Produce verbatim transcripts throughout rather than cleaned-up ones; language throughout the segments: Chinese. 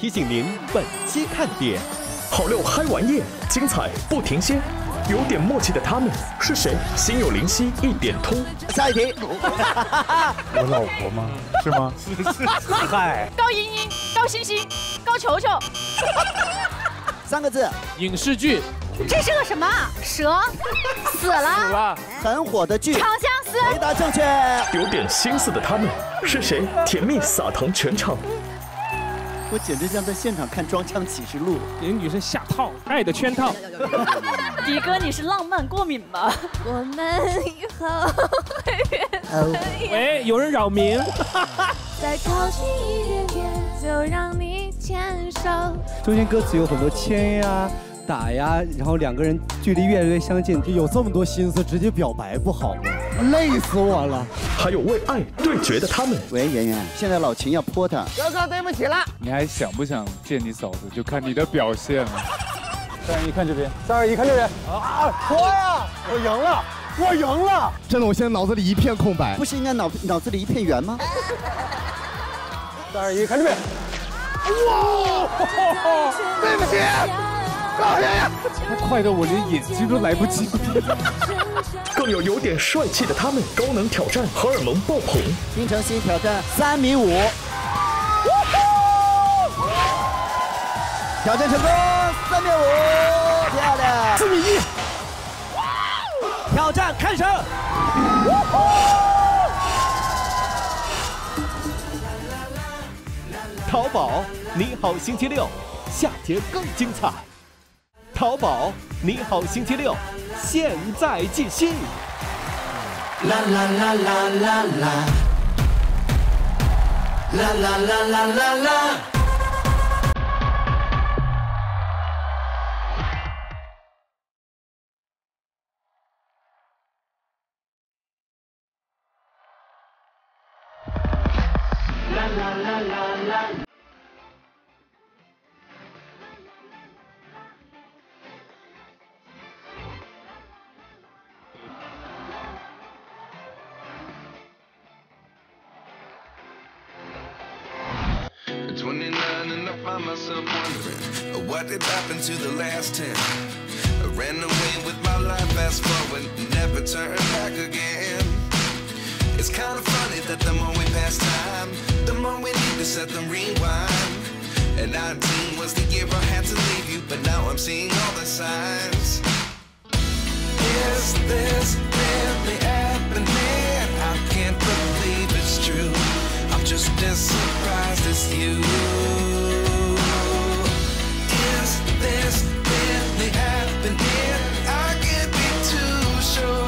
提醒您本期看点：好六嗨完夜，精彩不停歇。有点默契的他们是谁？心有灵犀一点通。下一题，我老婆吗？是吗？嗨，高莹莹、高欣欣、高球球，三个字，影视剧。这是个什么？蛇死了，死了，很火的剧。长相思。回答正确。有点心思的他们是谁？甜蜜撒糖全场。我简直像在现场看《装腔启示录》，给女生下套，爱的圈套。迪哥，你是浪漫过敏吧？我们以后会变朋友。喂，有人扰民。再靠近一点点，就让你牵手。中间歌词有很多牵呀、打呀，然后两个人距离越来越相近，有这么多心思，直接表白不好吗？累死我了！还有为爱对决的他们。喂，妍妍，现在老秦要泼他。哥哥，对不起了。你还想不想见你嫂子？就看你的表现了。三二一，看这边。三二一，看这边。啊！泼呀！我赢了，我赢了！真的，我现在脑子里一片空白。不是应该脑脑子里一片圆吗？三二一，看这边。哇！对不起。他快得我连眼睛都来不及。更有有点帅气的他们，高能挑战荷尔蒙爆棚。金城曦挑战三米五，挑战成功，三米五，漂亮。四米一，挑战开始。淘宝，你好星期六，下节更精彩。淘宝，你好星期六，现在继续。啦啦啦啦啦啦，啦啦啦啦啦啦。What did happen to the last ten? I ran away with my life, fast forward, never turn back again. It's kind of funny that the more we pass time, the more we need to set the rewind. And nineteen was the year I had to leave you, but now I'm seeing all the signs. Is this really happening? I can't believe it's true. I'm just as surprised as you. This really happening? I can't be too sure,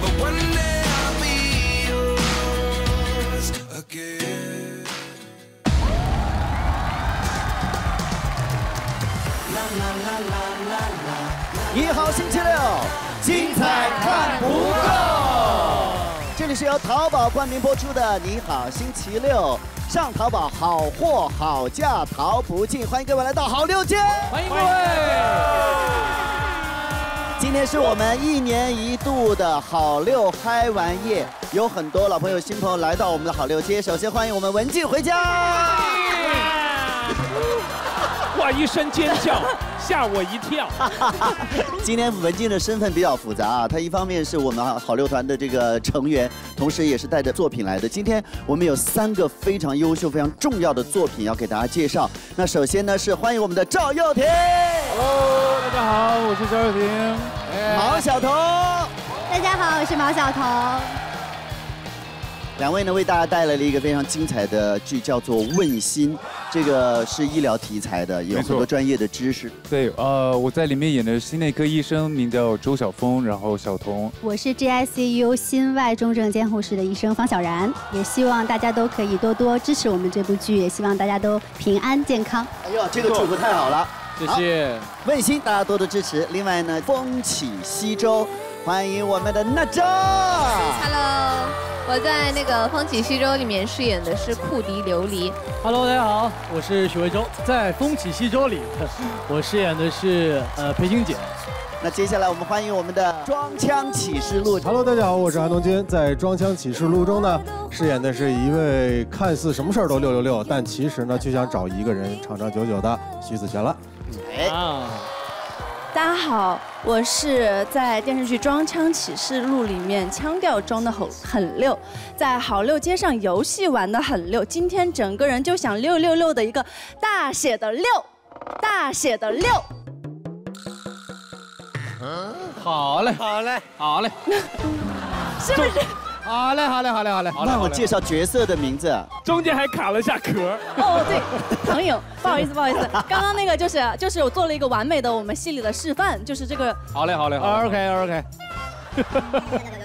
but one day I'll be yours again. La la la la la la. 一号星期六，精彩看不够。这里是由淘宝冠名播出的《你好星期六》。上淘宝好货好价淘不尽，欢迎各位来到好六街，欢迎各位。今天是我们一年一度的好六嗨玩夜，有很多老朋友新朋友来到我们的好六街。首先欢迎我们文静回家，哇一声尖叫吓我一跳。今天文静的身份比较复杂啊，她一方面是我们好六团的这个成员，同时也是带着作品来的。今天我们有三个非常优秀、非常重要的作品要给大家介绍。那首先呢是欢迎我们的赵又廷。Hello， 大家好，我是赵又廷。毛晓彤。大家好，我是毛晓彤。两位呢为大家带来了一个非常精彩的剧，叫做《问心》，这个是医疗题材的，有很多专业的知识。对，呃，我在里面演的心内科医生，名叫周晓峰，然后小童。我是 G I C U 心外重症监护室的医生方小然，也希望大家都可以多多支持我们这部剧，也希望大家都平安健康。哎呦，这个祝福太好了，谢谢。问心，大家多多支持。另外呢，风起西洲，欢迎我们的娜扎。Hello。我在那个《风起西洲》里面饰演的是库迪琉璃。Hello， 大家好，我是许魏洲，在《风起西洲》里，我饰演的是呃裴青姐。那接下来我们欢迎我们的《装腔启示录》。Hello， 大家好，我是韩东君。在《装腔启示录》中呢，饰演的是一位看似什么事儿都六六六，但其实呢就想找一个人长长久久的徐子璇了。哎，大家好，我是在电视剧《装腔启示录》里面腔调装的很很溜，在好溜街上游戏玩的很溜，今天整个人就想六六六的一个大写的六，大写的六。 嗯，好嘞，好嘞，好嘞，是不是？好嘞，好嘞，好嘞，好嘞。那我介绍角色的名字，中间还卡了下壳。哦，对，唐颖，不好意思，不好意思，刚刚那个就是就是我做了一个完美的我们戏里的示范，就是这个。好嘞，好嘞，好 ，OK，OK。Okay, okay.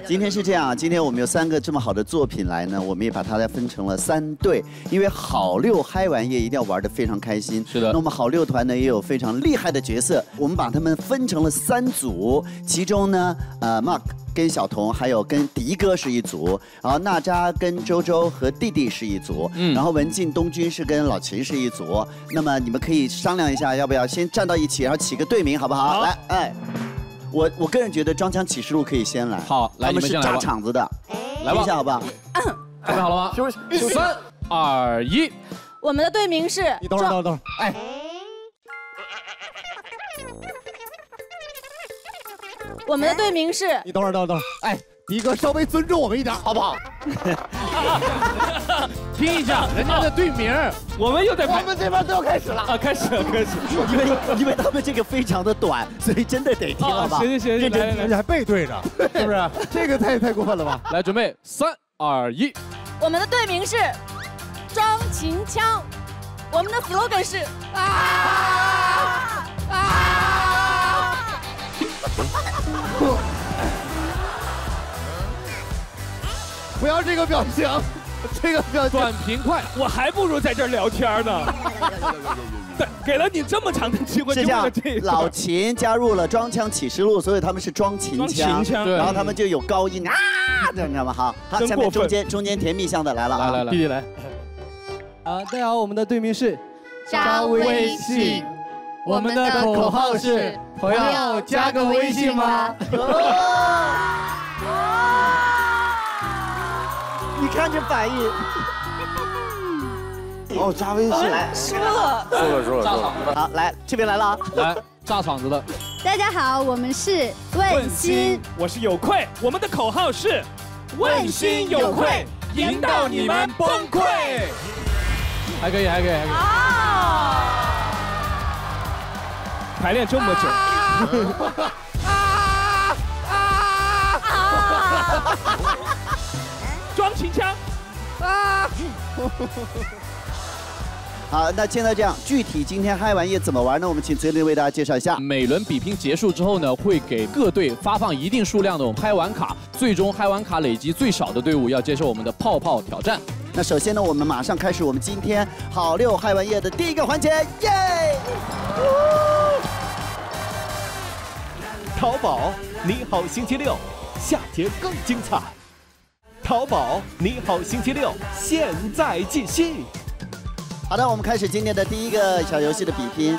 今天是这样啊，今天我们有三个这么好的作品来呢，我们也把它分成了三队，因为好六嗨完夜一定要玩得非常开心。是的。那我们好六团呢也有非常厉害的角色，我们把他们分成了三组，其中呢，呃 ，Mark 跟小童还有跟迪哥是一组，然后娜扎跟周周和弟弟是一组，嗯，然后文静、东君是跟老秦是一组。那么你们可以商量一下，要不要先站到一起，然后起个队名，好不好？好。来，哎。 我我个人觉得《装腔启示录》可以先来，好，来，他们是炸场子的，来吧，一下好不好？准备好了吗？休息，三二一，我们的队名是。你等会儿，等会儿，等会儿，哎，我们的队名是。你等会儿，等会儿，等会儿，哎，迪哥稍微尊重我们一点，好不好？听一下人家的队名，我们又在，我们这边都要开始了啊！开始了，开始。因为因为他们这个非常的短，所以真的得听了吧？行行行，认真听，而且还背对着，是不是？这个太太过分了吧？来，准备，三二一。我们的队名是装秦腔，我们的 slogan 是啊啊。不要这个表情。 这个叫短平快，我还不如在这儿聊天呢。给了你这么长的机会，是这样。老秦加入了《装腔启示录》，所以他们是装秦腔，然后他们就有高音啊，你知道吗？好，好，下面中间中间甜蜜向的来了啊，来来，弟弟来。啊，大家好，我们的队名是加微信，我们的口号是朋友加个微信吗？ 你看这反应，哦，扎微信，输了，输了，输了，炸场子的，好，来这边来了啊，来炸场子的，大家好，我们是问心，我是有愧，我们的口号是问心有愧，引导你们崩溃，还可以，还可以，还可以，啊，排练这么久，啊啊啊！ 装秦腔，啊！好，那现在这样，具体今天嗨完夜怎么玩呢？我们请崔林为大家介绍一下。每轮比拼结束之后呢，会给各队发放一定数量的我们嗨完卡，最终嗨完卡累积最少的队伍要接受我们的泡泡挑战。那首先呢，我们马上开始我们今天好六嗨完夜的第一个环节，耶！淘宝你好星期六，下节更精彩。 淘宝，你好，星期六，现在继续。好的，我们开始今天的第一个小游戏的比拼。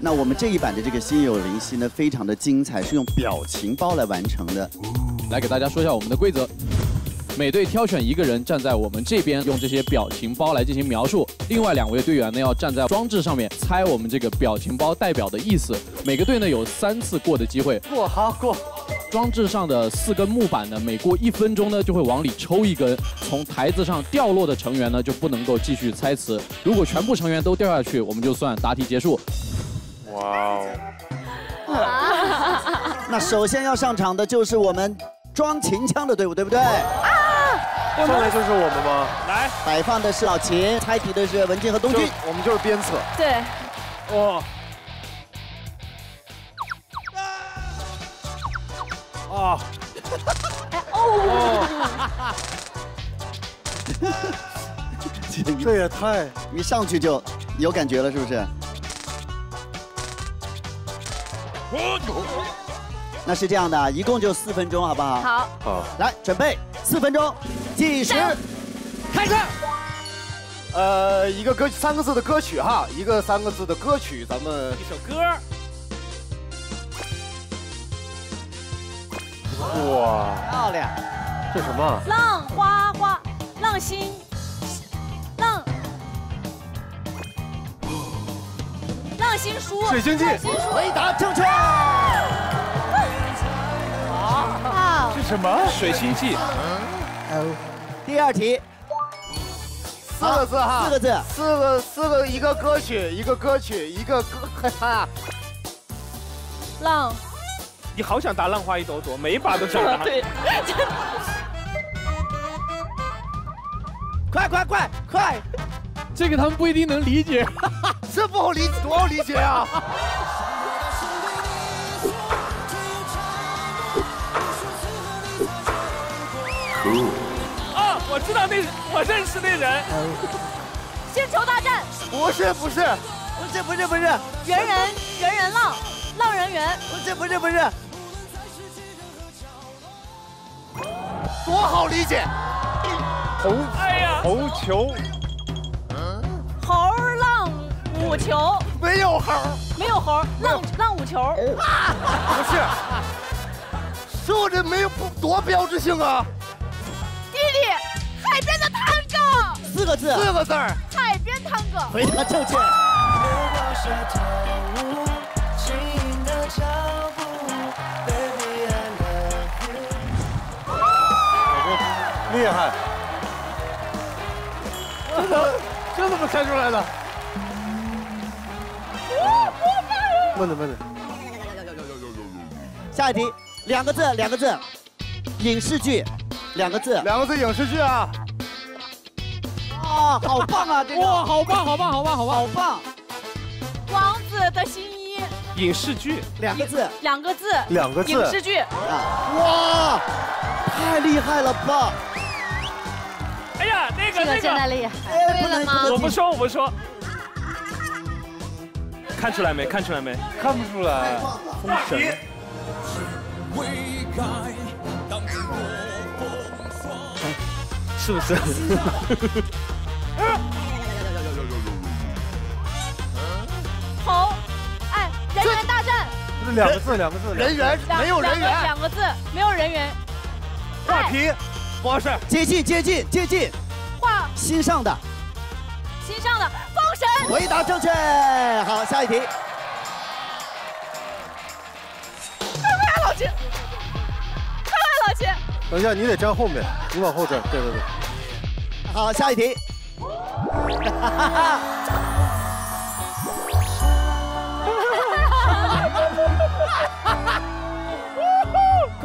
那我们这一版的这个心有灵犀呢，非常的精彩，是用表情包来完成的。来给大家说一下我们的规则：每队挑选一个人站在我们这边，用这些表情包来进行描述；另外两位队员呢要站在装置上面猜我们这个表情包代表的意思。每个队呢有三次过的机会。过，好过。 装置上的四根木板呢，每过一分钟呢就会往里抽一根，从台子上掉落的成员呢就不能够继续猜词。如果全部成员都掉下去，我们就算答题结束。哇哦！那首先要上场的就是我们装秦腔的队伍，对不对？啊！上来就是我们吗？来，摆放的是老秦，猜题的是文静和东君。我们就是鞭策。对。哇！ 啊！哎哦！这也太……一上去就有感觉了，是不是？那是这样的，一共就四分钟，好不好？好。好。来，准备，四分钟，计时，开始。呃，一个歌三个字的歌曲哈，一个三个字的歌曲，咱们一首歌。哇，漂亮！这什么？浪花花，浪心，浪，浪心书，水星记，回答正确。好，是什么？水星记。第二题。 四个字哈，四个字，四个四个一个歌曲，一个歌曲，一个歌哈。浪，你好想答浪花一朵朵，每一把都想答。对，快快快快！这个他们不一定能理解，这不好理解，多好理解啊！Cool。 我知道那我认识那人，星球大战不是不是不是不是不是猿人猿人浪浪人猿不是不是不是，多好理解，猴哎呀猴球，猴浪舞球没有猴没有猴浪浪舞球不是，说这没有多标志性啊，弟弟。 海边的探戈，四个字，四个字儿，海边探戈，回答正确。厉害，这怎么猜出来的？问的问的。下一题，两个字，两个字，影视剧。 两个字，两个字影视剧啊！啊，好棒啊！这个哇，好棒，好棒，好棒，好棒，好棒！王子的新衣。影视剧，两个字，两个字，两个字，影视剧啊！哇，太厉害了吧！哎呀，那个那个，现在厉害，对了吗？我不说，我不说。看出来没？看出来没？看不出来。封神。 是不是？猴，哎，人猿大战。两个字，两个字。人猿没有人猿。两个字，没有人猿。话题，不是。接近，接近，接近。话。新上的。新上的，封神。回答正确。好，下一题。快快，老秦！快快，老秦！ 等一下，你得站后面，你往后站，对对对。好，下一题。快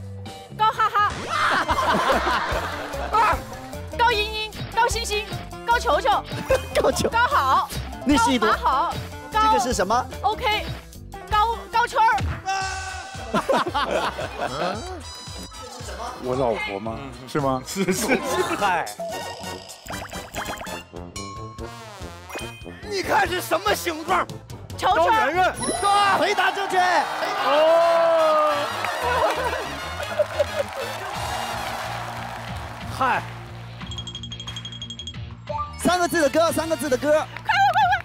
高哈哈。高莹莹，高欣欣，高球球。高球。高好。那是一朵。高马好。这个是什么 ？OK。高高圈儿。我老婆吗？是吗？是是是。嗨。 你看是什么形状？球球。圆圆。对，回答正确。哦。嗨。三个字的歌，三个字的歌。快快快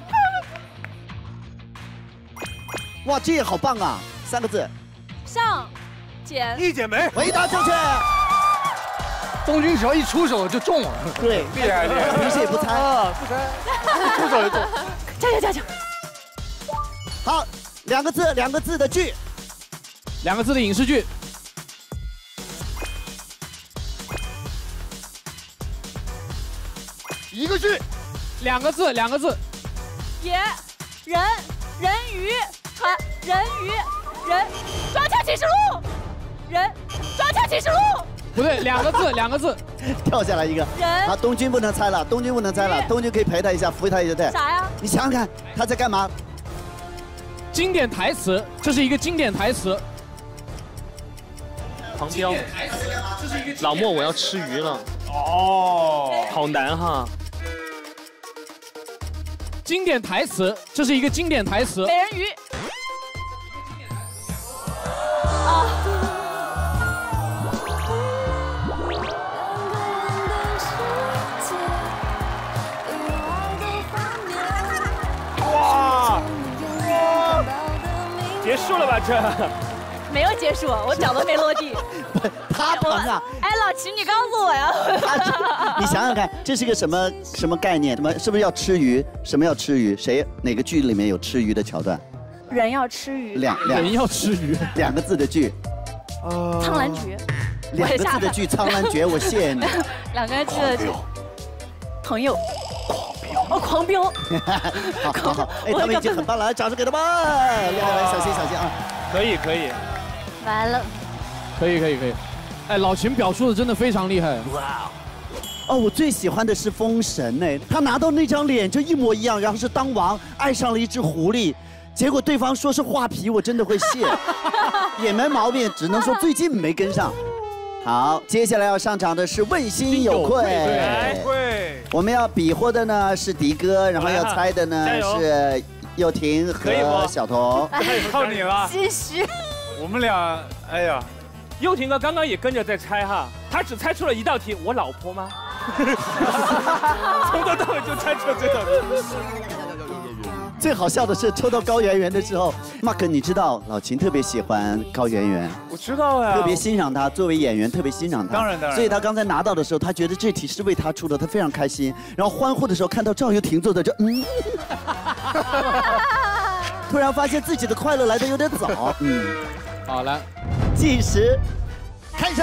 快快！哇，这也好棒啊！三个字。上，姐。一姐妹。回答正确。东君只要一出手就中了。对，厉害厉害。平时也不猜。啊，不猜。 出手就中，加油加油！好，两个字两个字的剧，两个字的影视剧。一个剧，两个字两个字。野人人鱼和人鱼人抓阄启示录，人抓阄启示录。 不对，两个字，两个字，跳下来一个。人啊，东君不能猜了，东君不能猜了，东君可以陪他一下，扶他一下，对。啥呀？你想想看，他在干嘛？经典台词，这是一个经典台词。狂飙。老莫，我要吃鱼了。哦，好难哈。经典台词，这是一个经典台词。美人鱼。啊。 结束了吧？这没有结束，我脚都没落地。不，他疼啊！哎，老齐，你告诉我呀！啊、你想想看，这是个什么什么概念？什么是不是要吃鱼？什么要吃鱼？谁哪个剧里面有吃鱼的桥段？人要吃鱼。两两人要吃鱼，两个字的剧。呃、苍兰诀。两个字的剧，苍兰诀，我谢你。两个字的剧。朋友。 哦，狂飙！好，好，好，哎，他们已经很棒了，掌声给他们！来来来，小心，小心啊！可以，可以。完了。可以，可以，可以。哎，老秦表述的真的非常厉害。哇！哦，我最喜欢的是封神哎，他拿到那张脸就一模一样，然后是当王爱上了一只狐狸，结果对方说是画皮，我真的会谢，也没毛病，只能说最近没跟上。 好，接下来要上场的是问心有愧。我们要比划的呢是迪哥，然后要猜的呢是佑廷和小童。太靠你了，继续。我们俩，哎呀，佑廷哥刚刚也跟着在猜哈，他只猜出了一道题，我老婆吗？从头到尾就猜出了这道题。最好笑的是抽到高圆圆的时候，马克，你知道老秦特别喜欢高圆圆。 我知道呀，特别欣赏他，作为演员特别欣赏他。当然当然。所以他刚才拿到的时候，他觉得这题是为他出的，他非常开心。然后欢呼的时候，看到赵又廷坐在这，嗯，突然发现自己的快乐来得有点早。嗯，好了，计时开始。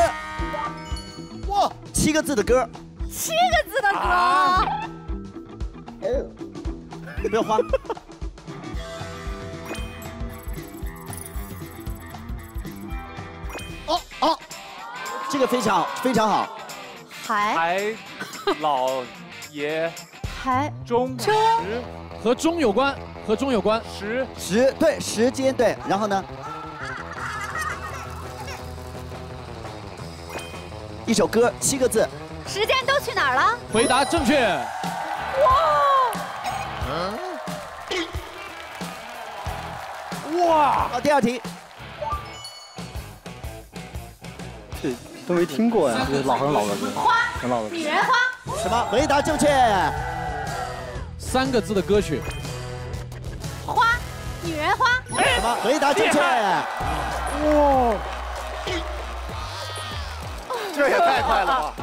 哇，七个字的歌。七个字的歌。啊、不要慌。哦哦，这个非常非常好。海海老爷海中中和中有关，和中有关。时时对时间对，然后呢？一首歌七个字。时间都去哪儿了？回答正确。哇！哇！好，第二题。 都没听过呀，老很老的歌，很老的歌。女人花。什么？回答正确。三个字的歌曲。花，女人花。什么？回答正确。哇！这也太快了。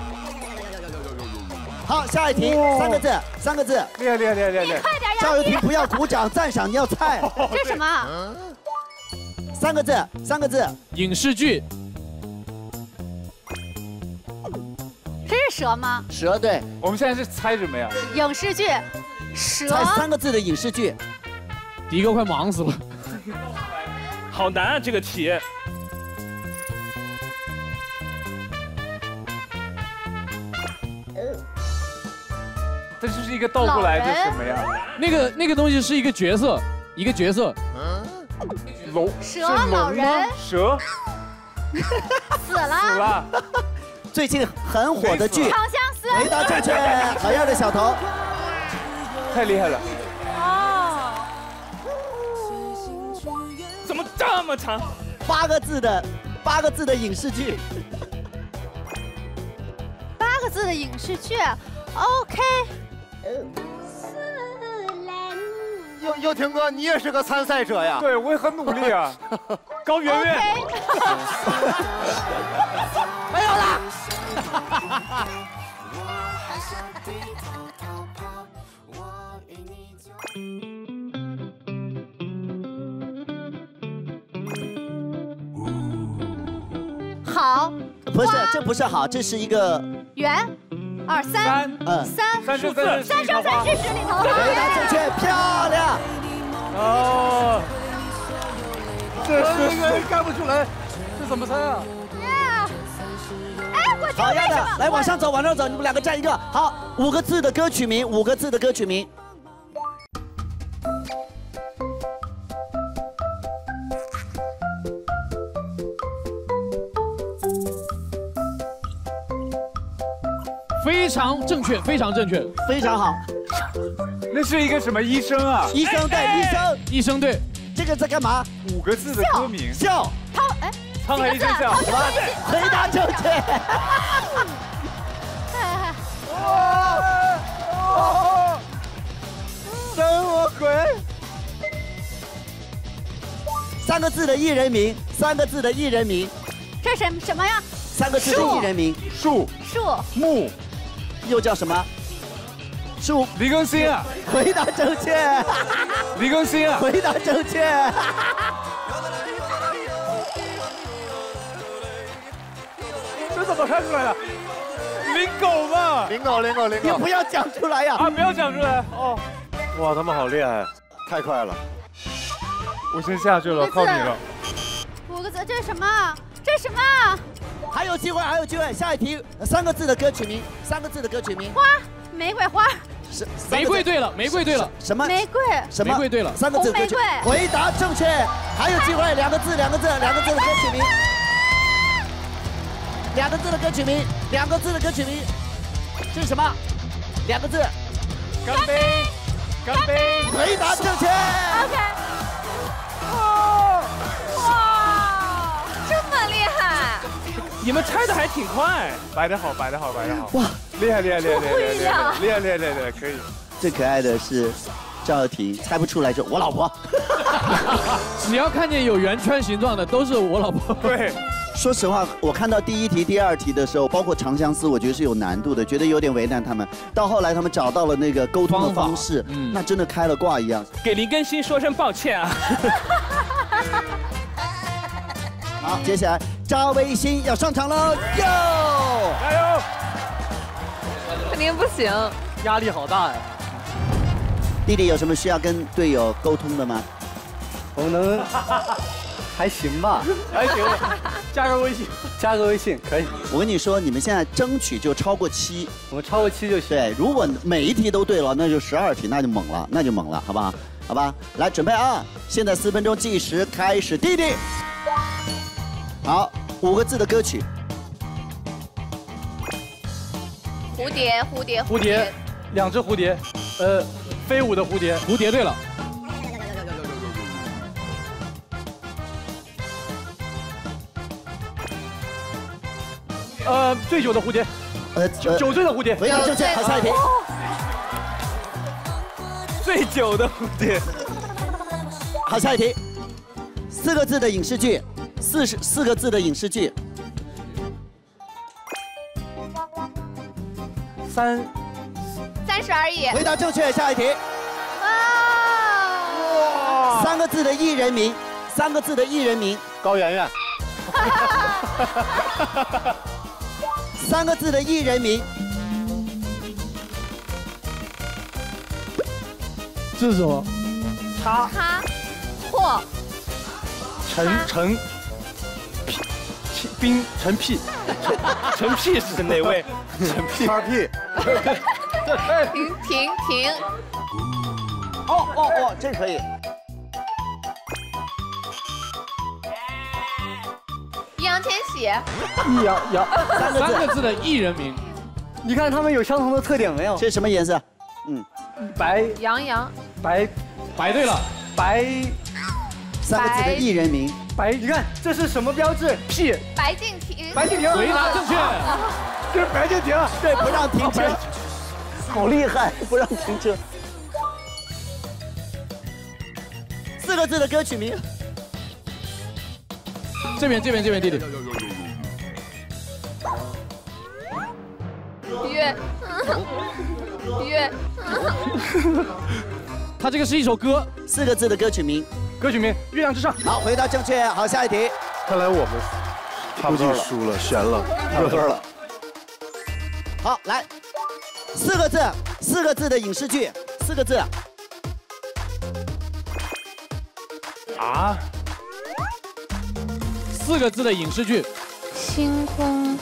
好，下一题，三个字，三个字。厉害厉害厉害厉害！你快点呀！赵又廷不要鼓掌赞赏，你要猜。这什么？三个字，三个字。影视剧。 蛇吗？蛇对，我们现在是猜什么呀？影视剧，蛇。猜三个字的影视剧。迪哥快忙死了，好难啊这个题。这就是一个倒过来，这是什么呀？那个那个东西是一个角色，一个角色。嗯。龙。蛇老人。蛇。死了。死了。 最近很火的剧《长相思》，回答正确，好样的小童，太厉害了！哦，怎么这么长？八个字的，八个字的影视剧，八个字的影视剧 ，OK。佑佑廷哥，你也是个参赛者呀？对，我也很努力啊。高圆圆。没有了。好，不是，这不是好，这是一个圆，二三，嗯，三，三生三世十里桃花，回答正确，漂亮。哦，这是干不出来，这怎么猜啊？ 好样的，来往上走，往上走，你们两个站一个。好，五个字的歌曲名，五个字的歌曲名。非常正确，非常正确，非常好。那是一个什么医生啊？医生对，医生，医生对。这个在干嘛？五个字的歌名。笑。他哎，沧海一声笑。回答正确。哇！哦！神魔鬼。三个字的艺人名，三个字的艺人名。这是什么呀？ 三个字的艺人名，树树木，又叫什么？树李更新啊！回答正确。李更新啊！回答正确。这怎么看出来的？领狗嘛！领狗，领狗，领狗！你不要讲出来呀！啊，不要讲出来哦！哇，他们好厉害，太快了！我先下去了，靠你了。五个字，这是什么？这是什么？ 还有机会，还有机会！下一题，三个字的歌曲名，三个字的歌曲名。花，玫瑰花。是玫瑰对了，玫瑰对了。什么？玫瑰。什么？玫瑰对了。三个字的歌曲。回答正确，还有机会，两个字，两个字，两个字的歌曲名。两个字的歌曲名，两个字的歌曲名。这是什么？两个字。干杯，干杯。回答正确。OK。 你们猜的还挺快，摆的好，摆的好，摆的好！哇，厉害厉害厉害厉害厉害厉害厉害厉害，可以。最可爱的是赵又廷，猜不出来就我老婆。只要看见有圆圈形状的，都是我老婆。对，说实话，我看到第一题、第二题的时候，包括长相思，我觉得是有难度的，觉得有点为难他们。到后来，他们找到了那个沟通的方式，嗯，那真的开了挂一样。给林更新说声抱歉啊。好，接下来。 扎微星要上场喽！哟，加油！肯定不行，压力好大呀。弟弟有什么需要跟队友沟通的吗？我能，还行吧，还行。加个微信，加个微信可以。我跟你说，你们现在争取就超过七，我们超过七就行。对，如果每一题都对了，那就十二题，那就猛了，那就猛了，好不好？好吧，来准备啊！现在四分钟计时开始，弟弟。 好，五个字的歌曲。蝴蝶，蝴蝶，蝴蝶，两只蝴蝶，呃，飞舞的蝴蝶，蝴蝶对了。呃，醉酒的蝴蝶，呃，酒醉的蝴蝶，回答正确，好，下一题。醉酒的蝴蝶，好，下一题。四个字的影视剧。 四十四个字的影视剧，三三十而已。回答正确，下一题。哇！三个字的艺人名，三个字的艺人名。高圆圆。三个字的艺人名。这是什么？他他或陈陈。 冰陈屁，陈屁是哪位？陈屁，叉屁。停停停！哦哦哦，这可以。易烊千玺。易烊烊三个三个字的艺人名，你看他们有相同的特点没有？这是什么颜色？嗯，白。杨洋。白，白对了，白。三个字的艺人名。 白，你看这是什么标志？屁！白敬亭。白敬亭，回答正确。这是白敬亭，对，不让停车。好厉害，不让停车。四个字的歌曲名。这边，这边，这边，弟弟。月月。他这个是一首歌，四个字的歌曲名。 歌曲名《月亮之上》。好，回答正确。好，下一题。看来我们差不多了，输了，悬了，差不多了。好，来，四个字，四个字的影视剧，四个字。啊？四个字的影视剧。星空。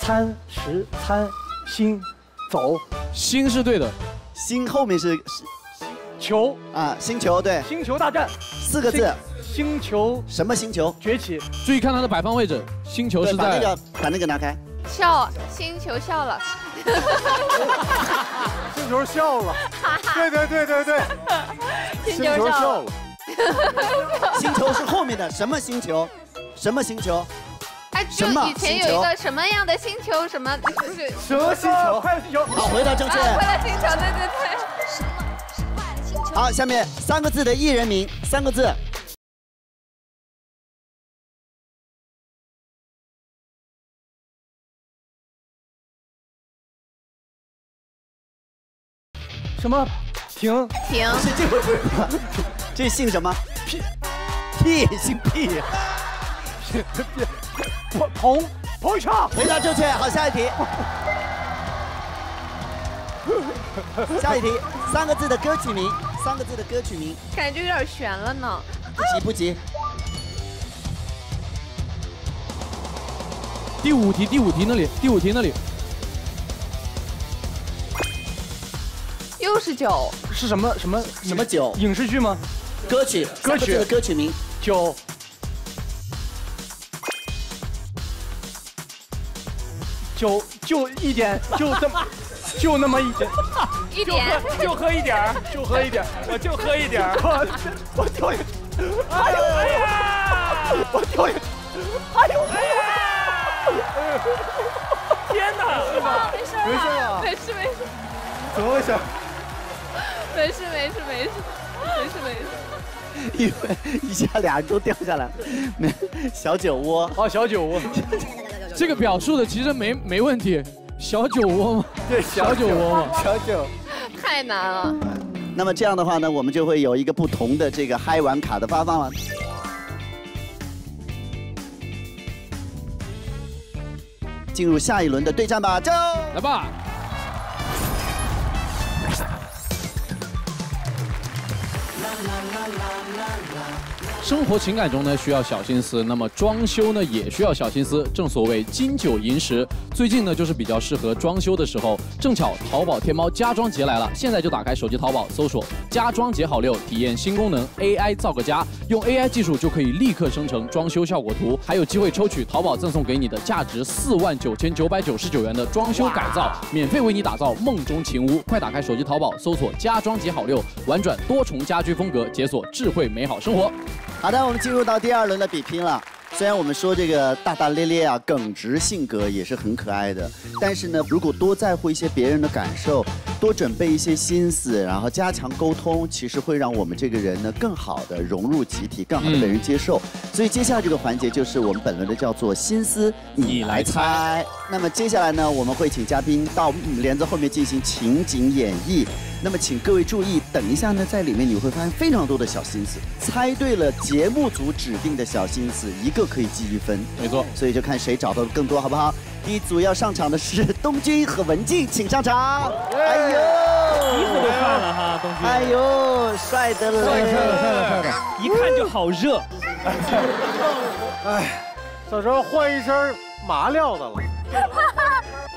参食参星走。星是对的。 星后面是球啊，星球对，星球大战四个字，星球什么星球崛起？注意看它的摆放位置，星球是在把那个把那个拿开。笑，星球笑了。星球笑了，对对对对对，星球笑了。星球是后面的什么星球？什么星球？ 哎，就以前有一个什么样的星球，什么就是什么星球，快乐星球，好，回答正确，快乐星球，对对对，什么是快乐星球？好，下面三个字的艺人名，三个字。什么？停停，这这个不是，这姓什么？屁屁姓屁。 彭彭彭畅，回答正确。好，下一题。下一题，三个字的歌曲名，三个字的歌曲名。感觉有点悬了呢。不急不急。第五题，第五题那里，第五题那里。又是酒。是什么什么什么酒？影视剧吗？歌曲，歌曲的歌曲名。酒。 就就一点，就这么，就那么一点，一点就喝一点儿，就喝一点儿，我就喝一点儿，我我丢人，哎呀，我丢人，哎呦，天哪，没事吧？没事没事，怎么回事？没事没事没事没事没事。 一分一下，俩人都掉下来了。没小酒窝哦，小酒窝，这个表述的其实没没问题。小酒窝吗？对，小酒窝吗？小酒，太难了。那么这样的话呢，我们就会有一个不同的这个嗨玩卡的发放了。进入下一轮的对战吧，走，来吧。 生活情感中呢需要小心思，那么装修呢也需要小心思。正所谓金九银十，最近呢就是比较适合装修的时候。正巧淘宝天猫家装节来了，现在就打开手机淘宝搜索“家装节好六”，体验新功能 A I 造个家，用 A I 技术就可以立刻生成装修效果图，还有机会抽取淘宝赠送给你的价值四万九千九百九十九元的装修改造，免费为你打造梦中情屋。快打开手机淘宝搜索“家装节好六”，玩转多重家居风格，解锁智慧美好生活。 好的，我们进入到第二轮的比拼了。虽然我们说这个大大咧咧啊、耿直性格也是很可爱的，但是呢，如果多在乎一些别人的感受，多准备一些心思，然后加强沟通，其实会让我们这个人呢更好的融入集体，更好的被人接受。嗯、所以接下来这个环节就是我们本轮的叫做心思你来猜。那么接下来呢，我们会请嘉宾到帘子后面进行情景演绎。 那么，请各位注意，等一下呢，在里面你会发现非常多的小心思。猜对了节目组指定的小心思，一个可以记一分，没错。所以就看谁找到的更多，好不好？第一组要上场的是东君和文静，请上场。哎呦，衣服都换了哈，东君。哎呦，帅的了，帅的了，帅的，一看就好热。哎，到时候换一身麻料的了。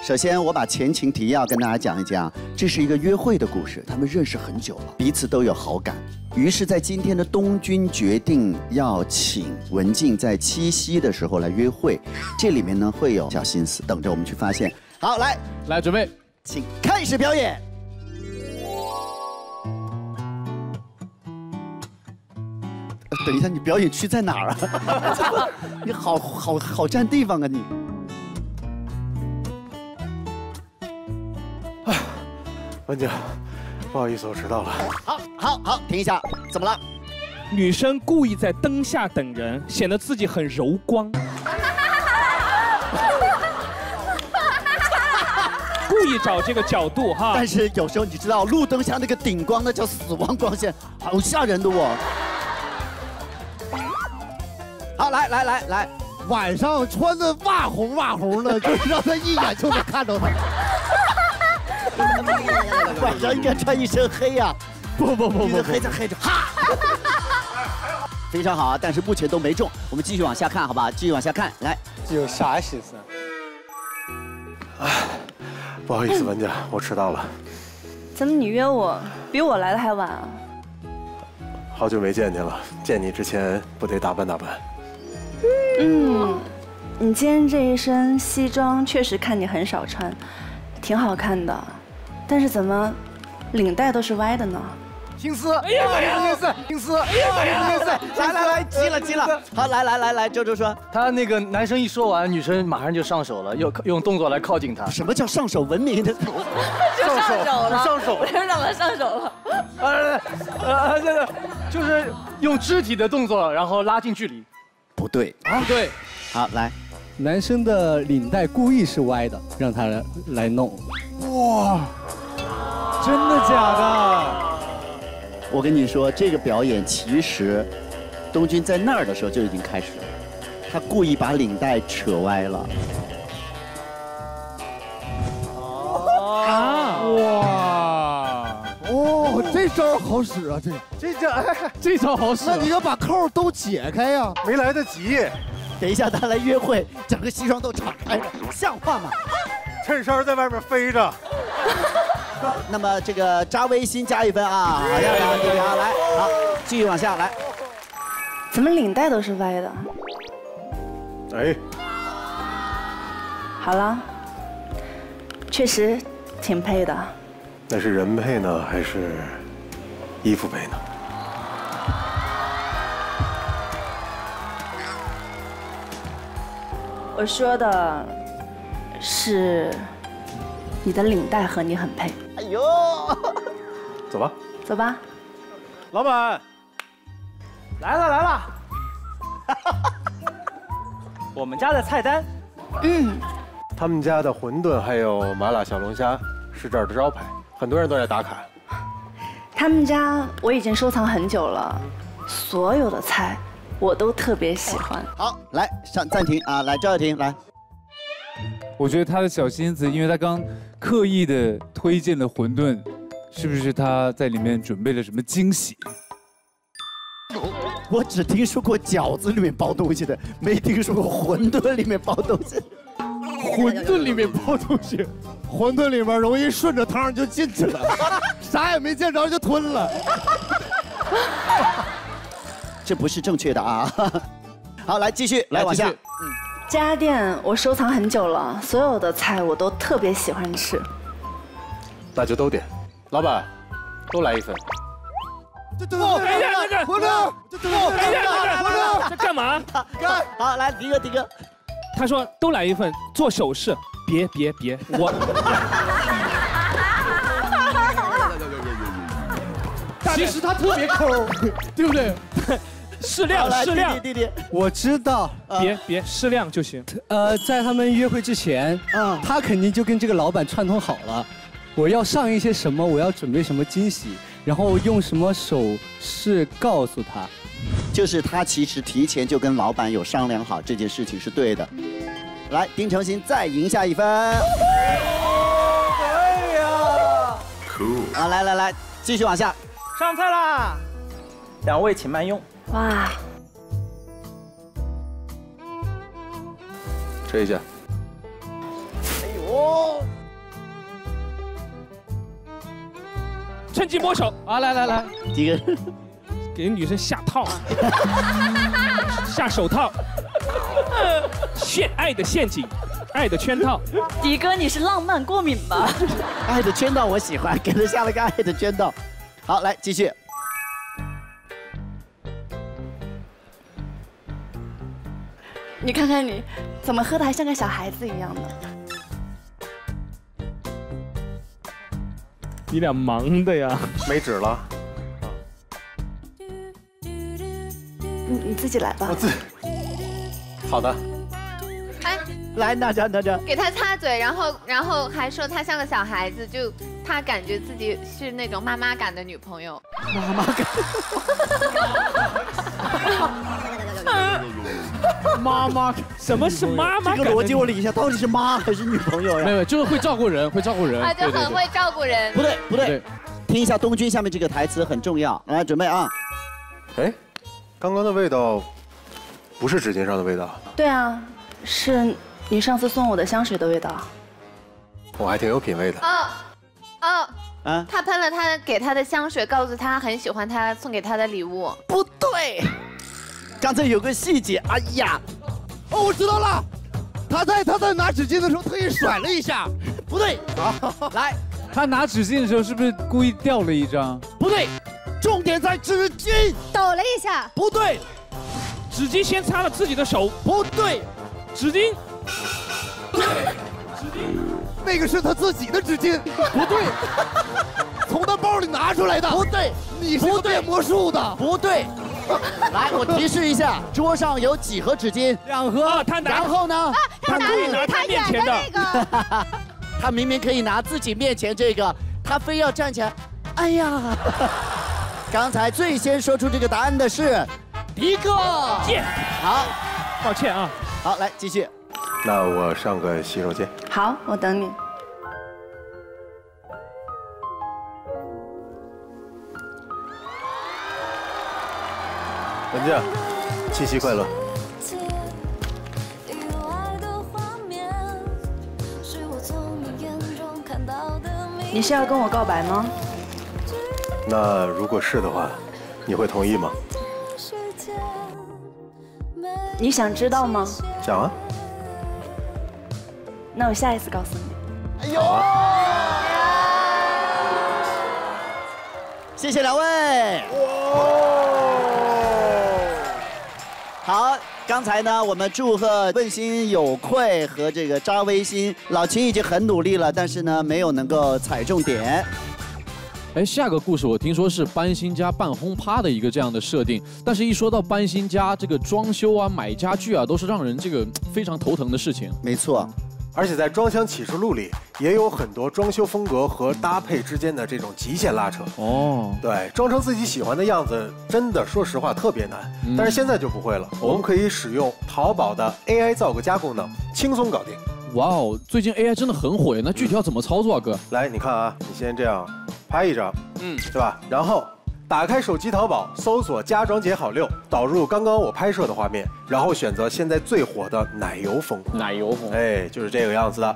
首先，我把前情提要跟大家讲一讲，这是一个约会的故事。他们认识很久了，彼此都有好感。于是，在今天的东君决定要请文静在七夕的时候来约会。这里面呢会有小心思，等着我们去发现。好，来，来准备，请开始表演。等一下，你表演区在哪儿啊？你好好好占地方啊你。 文静，不好意思，我迟到了。好，好，好，停一下，怎么了？女生故意在灯下等人，显得自己很柔光。故意找这个角度哈。但是有时候你知道，路灯下那个顶光，那叫死亡光线，好吓人的哦。好，来来来来，晚上穿的哇红哇红的，就是让他一眼就能看到他。晚上应该穿一身黑呀、啊！不不不不，黑着黑着，哈，非常好啊！但是目前都没中，我们继续往下看，好吧？继续往下看，来，这有啥心思？哎，不好意思，文姐，我迟到了。怎么你约我比我来的还晚啊？好久没见你了，见你之前不得打扮打扮？嗯，你今天这一身西装确实看你很少穿，挺好看的，但是怎么领带都是歪的呢？ 金丝，哎呀，金丝，金丝，哎呀，金丝，来来来，急了急了，好，来来来来，周周说，他那个男生一说完，女生马上就上手了，用用动作来靠近他。什么叫上手文明的？上手了，上手，我让他上手了。呃呃，这个就是用肢体的动作，然后拉近距离。不对啊，不对。好，来，男生的领带故意是歪的，让他来来弄。哇，真的假的？ 我跟你说，这个表演其实，东君在那儿的时候就已经开始了，他故意把领带扯歪了。啊！哇！哦，这招好使啊！这这这哎，这招好使、啊。那你要把扣都解开呀、啊，没来得及。等一下咱来约会，整个西装都敞开了，像话吗？衬衫在外面飞着。那么这个扎微新加一分啊！好，要两个对比啊，来，好，继续往下来。怎么领带都是歪的？哎，好了，确实挺配的。那是人配呢，还是衣服配呢？我说的是。 你的领带和你很配。哎呦，走吧，走吧，老板，来了来了，我们家的菜单，嗯，他们家的馄饨还有麻辣小龙虾是这儿的招牌，很多人都在打卡。他们家我已经收藏很久了，所有的菜我都特别喜欢。好，来上暂停啊，来赵又廷来。 我觉得他的小心思，因为他刚刻意的推荐了馄饨，是不是他在里面准备了什么惊喜？我只听说过饺子里面包东西的，没听说过馄饨里面包东西。馄饨里面包东西，馄饨里面容易顺着汤就进去了，啥也没见着就吞了。这不是正确的啊！好，来继续，来往下。 这家店我收藏很久了，所有的菜我都特别喜欢吃。那就都点，老板，都来一份。这这这，等一下，这馄饨，这这这，这干嘛？干，好，来迪哥，迪哥，他说都来一份，做手势，别别别，我。其实他特别抠，对不对？ 适量，适量，弟弟，我知道，别别适量就行。呃，在他们约会之前，嗯，他肯定就跟这个老板串通好了，我要上一些什么，我要准备什么惊喜，然后用什么手势告诉他。就是他其实提前就跟老板有商量好这件事情是对的。来，丁程鑫再赢下一分。可以啊。Cool。啊，来来来，继续往下。上菜啦！两位请慢用。 哇！吃一下。哎呦！趁机摸手啊！来来来，几个给女生下套，下手套，陷爱的陷阱，爱的圈套。迪哥，你是浪漫过敏吧？爱的圈套我喜欢，给他下了个爱的圈套。好，来继续。 你看看你，怎么喝的还像个小孩子一样呢？你俩忙的呀，没纸了。你你自己来吧。我自己。好的。哎，来娜迦娜迦，给他擦嘴，然后然后还说他像个小孩子，就他感觉自己是那种妈妈感的女朋友。妈妈感。妈妈，什么是妈妈？这个逻辑我理一下，到底是妈还是女朋友呀？没有，就是会照顾人，会照顾人。他就很会照顾人。不对，不对，听一下东君下面这个台词很重要。来，准备啊！哎，刚刚的味道不是纸巾上的味道。对啊，是你上次送我的香水的味道。我还挺有品味的。哦哦，啊，他喷了他给他的香水，告诉他很喜欢他，送给他的礼物。不对，刚才有个细节，哎呀，哦，我知道了，他在他在拿纸巾的时候特意甩了一下，不对，啊、来，他拿纸巾的时候是不是故意掉了一张？不对，重点在纸巾，抖了一下，不对，纸巾先擦了自己的手，不对，纸巾，对，纸巾。 那个是他自己的纸巾，不对，从他包里拿出来的，不对，你是变魔术的，不对。来，我提示一下，桌上有几盒纸巾？两盒。他拿，然后呢？他故意拿他面前的那个。他明明可以拿自己面前这个，他非要站起来。哎呀，刚才最先说出这个答案的是迪哥。好，抱歉啊。好，来继续。 那我上个洗手间。好，我等你。文静，七夕快乐。你是要跟我告白吗？那如果是的话，你会同意吗？你想知道吗？想啊。 那我下一次告诉你。哎呦！谢谢两位。好，刚才呢，我们祝贺问心有愧和这个扎微心，老秦已经很努力了，但是呢，没有能够踩中点。 哎，下个故事我听说是搬新家办轰趴的一个这样的设定，但是一说到搬新家，这个装修啊、买家具啊，都是让人这个非常头疼的事情。没错，而且在《装箱启示录》里也有很多装修风格和搭配之间的这种极限拉扯。哦，对，装成自己喜欢的样子，真的说实话特别难，嗯、但是现在就不会了。我们可以使用淘宝的 A I 造个家功能，轻松搞定。哇哦，最近 A I 真的很火呀，那具体要怎么操作啊，哥？来，你看啊，你先这样。 拍一张，嗯，对吧？然后打开手机淘宝，搜索“家装节好六”，导入刚刚我拍摄的画面，然后选择现在最火的奶油风。奶油风，哎，就是这个样子的。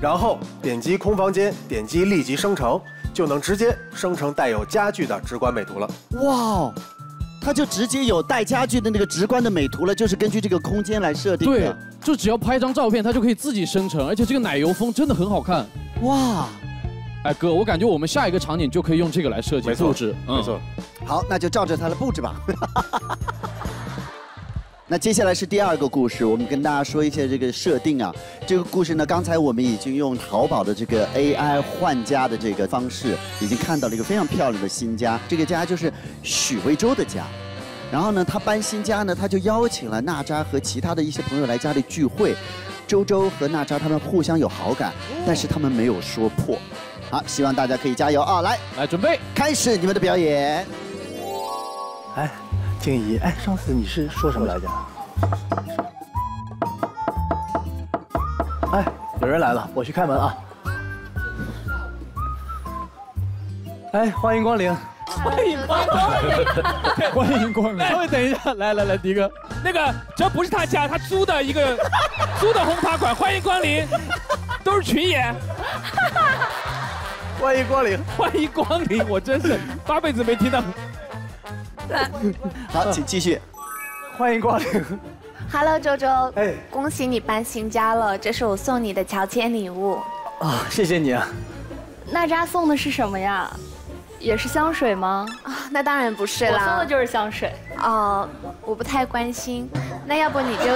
然后点击空房间，点击立即生成，就能直接生成带有家具的直观美图了。哇，它就直接有带家具的那个直观的美图了，就是根据这个空间来设定的。对，就只要拍一张照片，它就可以自己生成，而且这个奶油风真的很好看。哇。 哎，哥，我感觉我们下一个场景就可以用这个来设计布置，没错。嗯、好，那就照着它的布置吧。那接下来是第二个故事，我们跟大家说一下这个设定啊。这个故事呢，刚才我们已经用淘宝的这个 A I 换家的这个方式，已经看到了一个非常漂亮的新家。这个家就是许魏洲的家。然后呢，他搬新家呢，他就邀请了娜扎和其他的一些朋友来家里聚会。周周和娜扎他们互相有好感，但是他们没有说破。 好，希望大家可以加油啊！来，来准备，开始你们的表演。哎，静怡，哎，上次你是说什么来着？哎，有人来了，我去开门啊！哎，欢迎光临！欢迎光临！欢迎光临！稍微等一下，来来来，迪哥，那个这不是他家，他租的一个租的轰趴馆，欢迎光临，都是群演。欢迎光临，欢迎光临！我真是八辈子没听到。好，请继续。欢迎光临。Hello， 周周。哎，恭喜你搬新家了，这是我送你的乔迁礼物。啊，谢谢你啊。娜扎送的是什么呀？也是香水吗？啊，那当然不是啦。我送的就是香水。哦，我不太关心。那要不你就……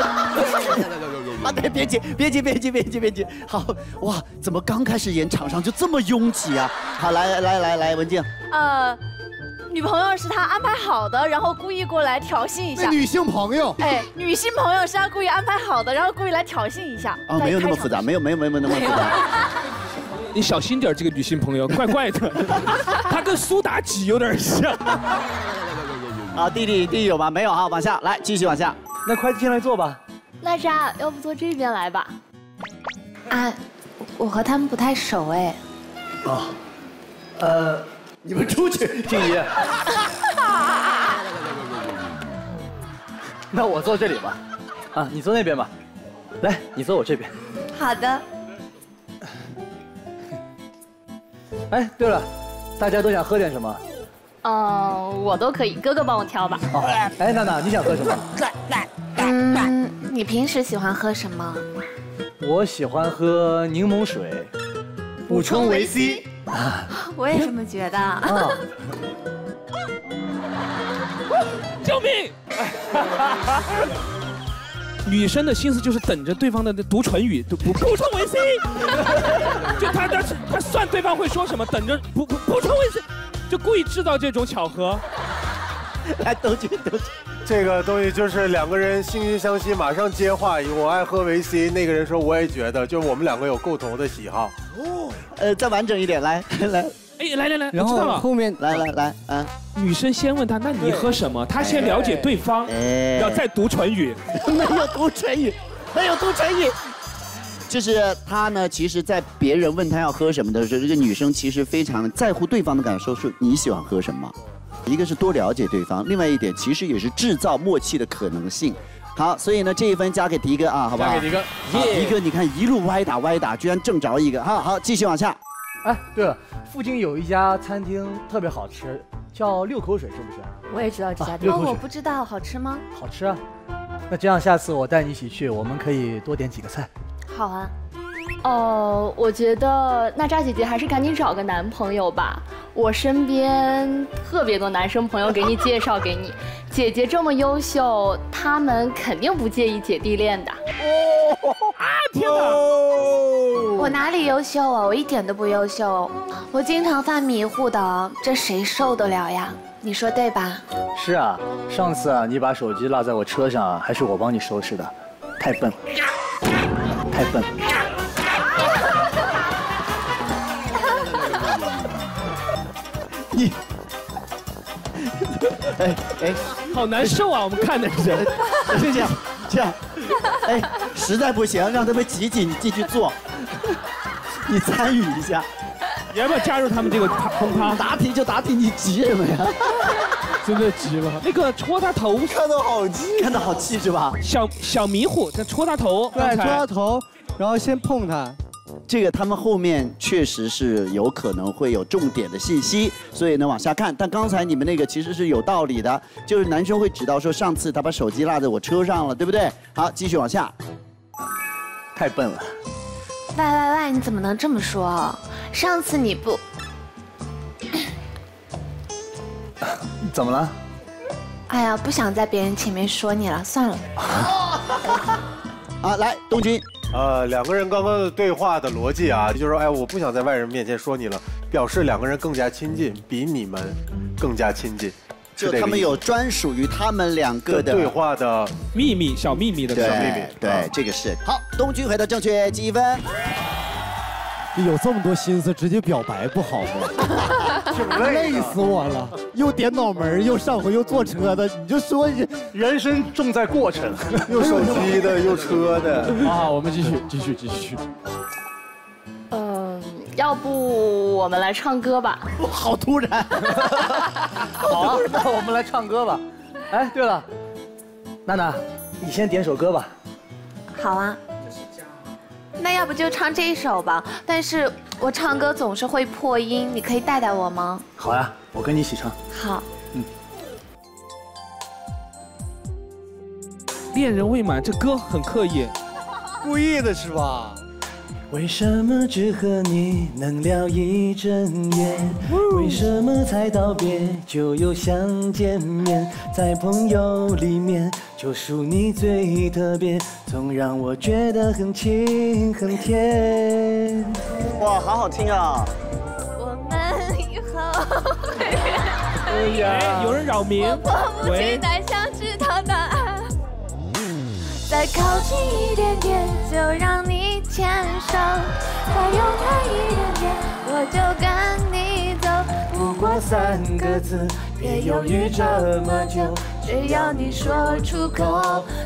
啊，别别急，别急，别急，别急，别急。好哇，怎么刚开始演场上就这么拥挤啊？好，来来来来，文静。呃，女朋友是他安排好的，然后故意过来挑衅一下。女性朋友。哎，女性朋友是他故意安排好的，然后故意来挑衅一下。啊，没有那么复杂，没有没有没有那么复杂。你小心点，这个女性朋友怪怪的，她跟苏妲己有点像。啊，弟弟弟弟有吗？没有啊，往下来，继续往下。那快进来坐吧。 娜扎，要不坐这边来吧？啊，我和他们不太熟哎。哦，呃，你们出去，静怡。那我坐这里吧。啊，你坐那边吧。来，你坐我这边。好的。哎，对了，大家都想喝点什么？嗯，我都可以，哥哥帮我挑吧。好，哎，娜娜，你想喝什么？嗯，你平时喜欢喝什么？我喜欢喝柠檬水，补充维 C。我也这么觉得。救命！女生的心思就是等着对方的读唇语，补补充维 C。就她她她算对方会说什么，等着补补补充维 C， 就故意制造这种巧合。来，都去都去。这个东西就是两个人惺惺相惜，马上接话。我爱喝维 C， 那个人说我也觉得，就是我们两个有共同的喜好。哦，呃，再完整一点，来来。 哎，来来来，然后后面来来来啊，女生先问他，那你喝什么？他先了解对方，要再读唇语，没有读唇语，没有读唇语，就是他呢，其实，在别人问他要喝什么的时候，这个女生其实非常在乎对方的感受，是你喜欢喝什么？一个是多了解对方，另外一点其实也是制造默契的可能性。 好，所以呢，这一分加给迪哥啊，好不好？加给迪哥，迪哥，你看一路歪打歪打，居然正着一个，好好，继续往下。 哎，对了，附近有一家餐厅特别好吃，叫六口水，是不是？我也知道这家店，我不知道好吃吗？好吃啊！那这样下次我带你一起去，我们可以多点几个菜。好啊。哦，我觉得娜扎姐姐还是赶紧找个男朋友吧。我身边特别多男生朋友给你介绍给你，姐姐这么优秀，他们肯定不介意姐弟恋的。哦啊！天哪！哦 我哪里优秀啊？我一点都不优秀，我经常犯迷糊的，这谁受得了呀？你说对吧？是啊，上次啊，你把手机落在我车上啊，还是我帮你收拾的，太笨，太笨。你，哎哎，好难受啊！我们看的是，就这样，这样，哎，实在不行，让他们挤挤，你继续做。 你参与一下，你要不要加入他们这个轰趴？答题就答题，你急什么呀？真的急了。那个戳他头，看到好气，看到好气是吧？小小迷糊，再戳他头，对，戳他头，然后先碰他。这个他们后面确实是有可能会有重点的信息，所以呢往下看。但刚才你们那个其实是有道理的，就是男生会指到说上次他把手机落在我车上了，对不对？好，继续往下。太笨了。 喂喂喂！你怎么能这么说？上次你不……怎么了？哎呀，不想在别人前面说你了，算了。啊，来，东君。呃，两个人刚刚的对话的逻辑啊，就是说，哎，我不想在外人面前说你了，表示两个人更加亲近，比你们更加亲近。 就他们有专属于他们两个的对话的秘密，小秘密的小秘密。对，这个是好。东君回答正确，积一分。有这么多心思，直接表白不好吗？挺累，累死我了。又点脑门，又上回又坐车的，你就说人生重在过程。又手机的，又车的。啊，我们继续，继续，继续。嗯。 要不我们来唱歌吧？好突然！好啊，那我们来唱歌吧。哎，对了，娜娜，你先点首歌吧。好啊。那要不就唱这一首吧？但是我唱歌总是会破音，你可以带带我吗？好呀、啊，我跟你一起唱。好。嗯。恋人未满，这歌很刻意，故意的是吧？ 为什么只和你能聊一整夜？为什么才道别就又想见面？在朋友里面，就属你最特别，总让我觉得很亲很甜。哇，好好听啊！我们以后会变。哎呀，有人扰民。我迫不及待想知道答案。再靠近一点点，就让你。 牵手，再拥抱一点点，我就跟你走。不过三个字，别犹豫这么久，只要你说出口，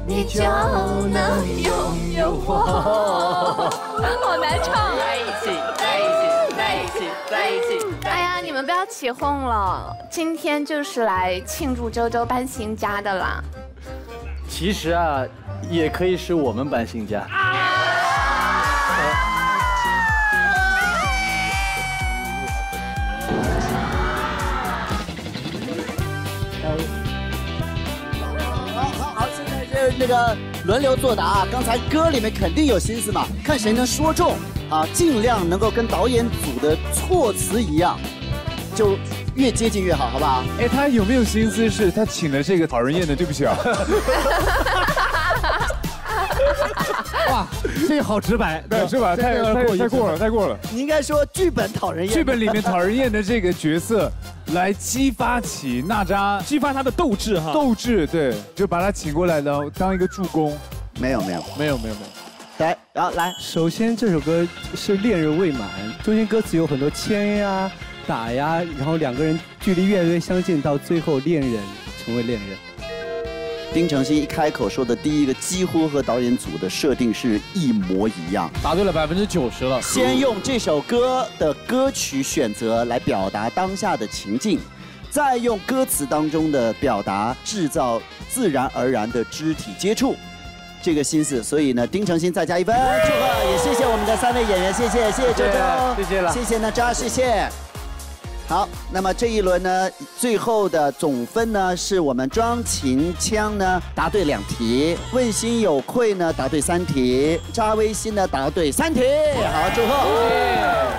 你就能拥有我。好难唱，在一起，在一起，在一起，在一起。哎呀，你们不要起哄了，今天就是来庆祝周周搬新家的啦。其实啊，也可以是我们搬新家。 Thank you. 们那个轮流作答啊。刚才歌里面肯定有心思嘛，看谁能说中啊，尽量能够跟导演组的措辞一样，就越接近越好，好不好？哎，他有没有心思？是他请了这个讨人厌的，对不起啊。哇，这个好直白，对，是吧？太太过了，太过了。你应该说剧本讨人厌，剧本里面讨人厌的这个角色，来激发起娜扎，激发他的斗志哈，斗志，对，就把他请过来，然后当一个助攻。没有，没有，没有，没有，没有。来，然后来，首先这首歌是恋人未满，中间歌词有很多牵呀、打呀，然后两个人距离越来越相近，到最后恋人成为恋人。 丁程曦一开口说的第一个几乎和导演组的设定是一模一样，答对了百分之九十了。先用这首歌的歌曲选择来表达当下的情境，再用歌词当中的表达制造自然而然的肢体接触，这个心思。所以呢，丁程曦再加一分，祝贺！也谢谢我们的三位演员，谢谢，谢谢周周，谢谢了，谢谢娜扎，谢谢。 好，那么这一轮呢，最后的总分呢，是我们庄琴腔呢答对两题，问心有愧呢答对三题，扎微心呢答对三题。好，祝贺！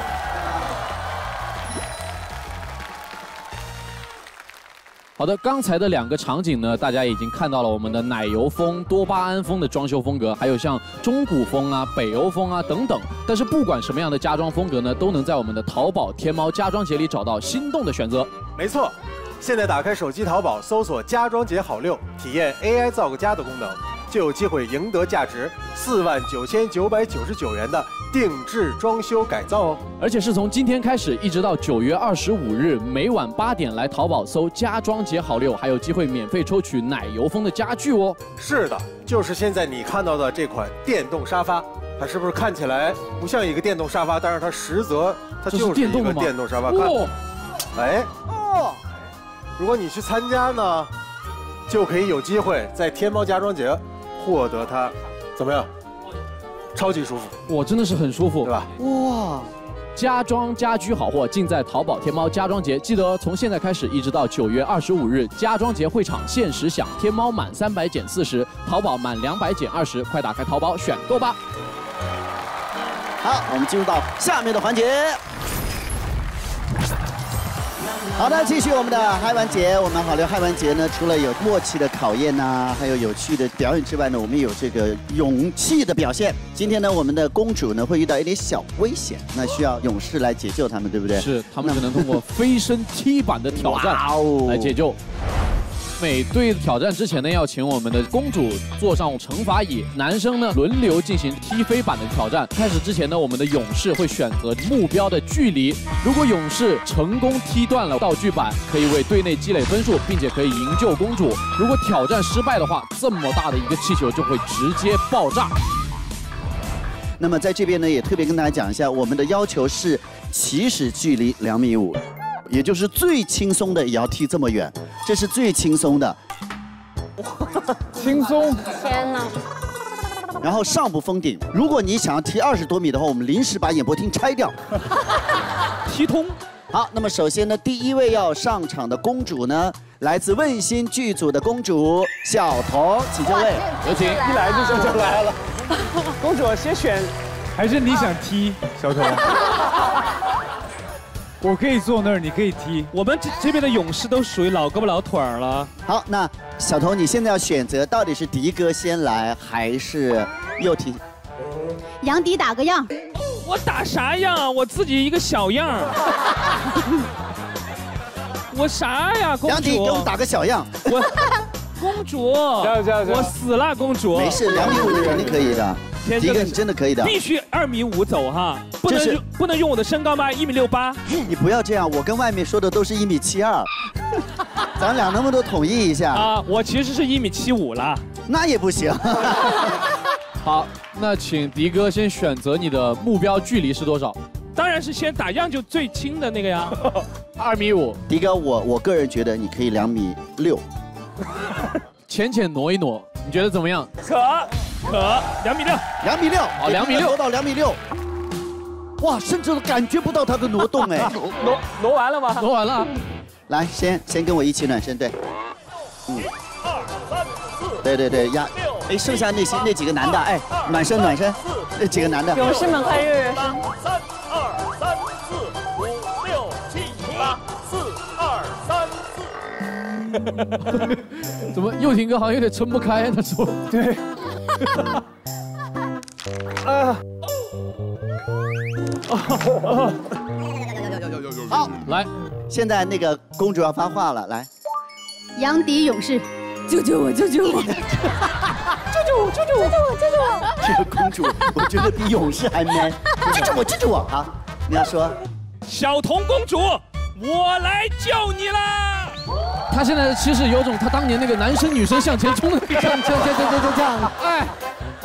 好的，刚才的两个场景呢，大家已经看到了我们的奶油风、多巴胺风的装修风格，还有像中古风啊、北欧风啊等等。但是不管什么样的家装风格呢，都能在我们的淘宝、天猫家装节里找到心动的选择。没错，现在打开手机淘宝，搜索“家装节好六”，体验 A I 造个家的功能，就有机会赢得价值四万九千九百九十九元的定制装修改造哦。而且是从今天开始，一直到九月二十五日，每晚八点来淘宝搜“家装”。 节好六还有机会免费抽取奶油风的家具哦。是的，就是现在你看到的这款电动沙发，它是不是看起来不像一个电动沙发？但是它实则它就是一个电动沙发。哦，哎哦，如果你去参加呢，就可以有机会在天猫家装节获得它，怎么样？超级舒服，哇，真的是很舒服，对吧？哇。 家装家居好货尽在淘宝、天猫家装节，记得哦！从现在开始一直到九月二十五日，家装节会场限时享，天猫满三百减四十，淘宝满两百减二十，快打开淘宝选购吧！好，我们进入到下面的环节。好的，继续我们的嗨玩节。我们好六嗨玩节呢，除了有默契的考验呐、啊，还有有趣的表演之外呢，我们有这个勇气的表现。今天呢，我们的公主呢会遇到一点小危险，那需要勇士来解救他们，对不对？是，他们只能通过飞身踢板的挑战来解救。每队挑战之前呢，要请我们的公主坐上惩罚椅，男生呢轮流进行踢飞板的挑战。开始之前呢，我们的勇士会选择目标的距离，如果勇士成功踢断了道具板，可以为队内积累分数，并且可以营救公主。如果挑战失败的话，这么大的一个气球就会直接爆炸。那么在这边呢，也特别跟大家讲一下，我们的要求是起始距离两米五。 也就是最轻松的也要踢这么远，这是最轻松的。轻松！天哪！然后上不封顶，如果你想要踢二十多米的话，我们临时把演播厅拆掉。踢通。好，那么首先呢，第一位要上场的公主呢，来自问心剧组的公主小彤，请就位。有请，一来就就来了。公主先选，还是你想踢小彤？我可以坐那儿，你可以踢。我们这这边的勇士都属于老胳膊老腿儿了。好，那小彤，你现在要选择到底是迪哥先来还是又踢？杨迪打个样。我打啥样？我自己一个小样。我啥呀，公主？杨迪，给我们打个小样。我公主，加油加油！我死了，公主。没事，两米五的肯定可以的。 迪哥，你真的可以的，必须二米五走哈，不能不能用我的身高吗？一米六八，你不要这样，我跟外面说的都是一米七二，咱俩能不能统一一下啊？我其实是一米七五了，那也不行。好，那请迪哥先选择你的目标距离是多少？当然是先打样就最轻的那个呀，二米五。迪哥，我我个人觉得你可以两米六，浅浅挪一挪，你觉得怎么样？可。 可两米六，两米六，好，两米六挪到两米六，哇，甚至都感觉不到它的挪动哎，挪挪完了吗？挪完了，来，先先跟我一起暖身，对，一、二、三、四，对对对，压，六、哎，剩下那些那几个男的，哎，暖身暖身，那几个男的，勇士们快热热身。三二三四五六七八，四二三四。怎么佑廷哥好像有点撑不开？他说对。啊！好，来，现在那个公主要发话了，来。 杨迪勇士，救救我！救救我！救救我！救救我！救救我！救救我！这个公主，我觉得比勇士还 man。救救我！救救我！啊，你要说，小童公主，我来救你啦！她现在其实有种她当年那个男生女生向前冲的那个，锵锵锵锵锵锵！哎，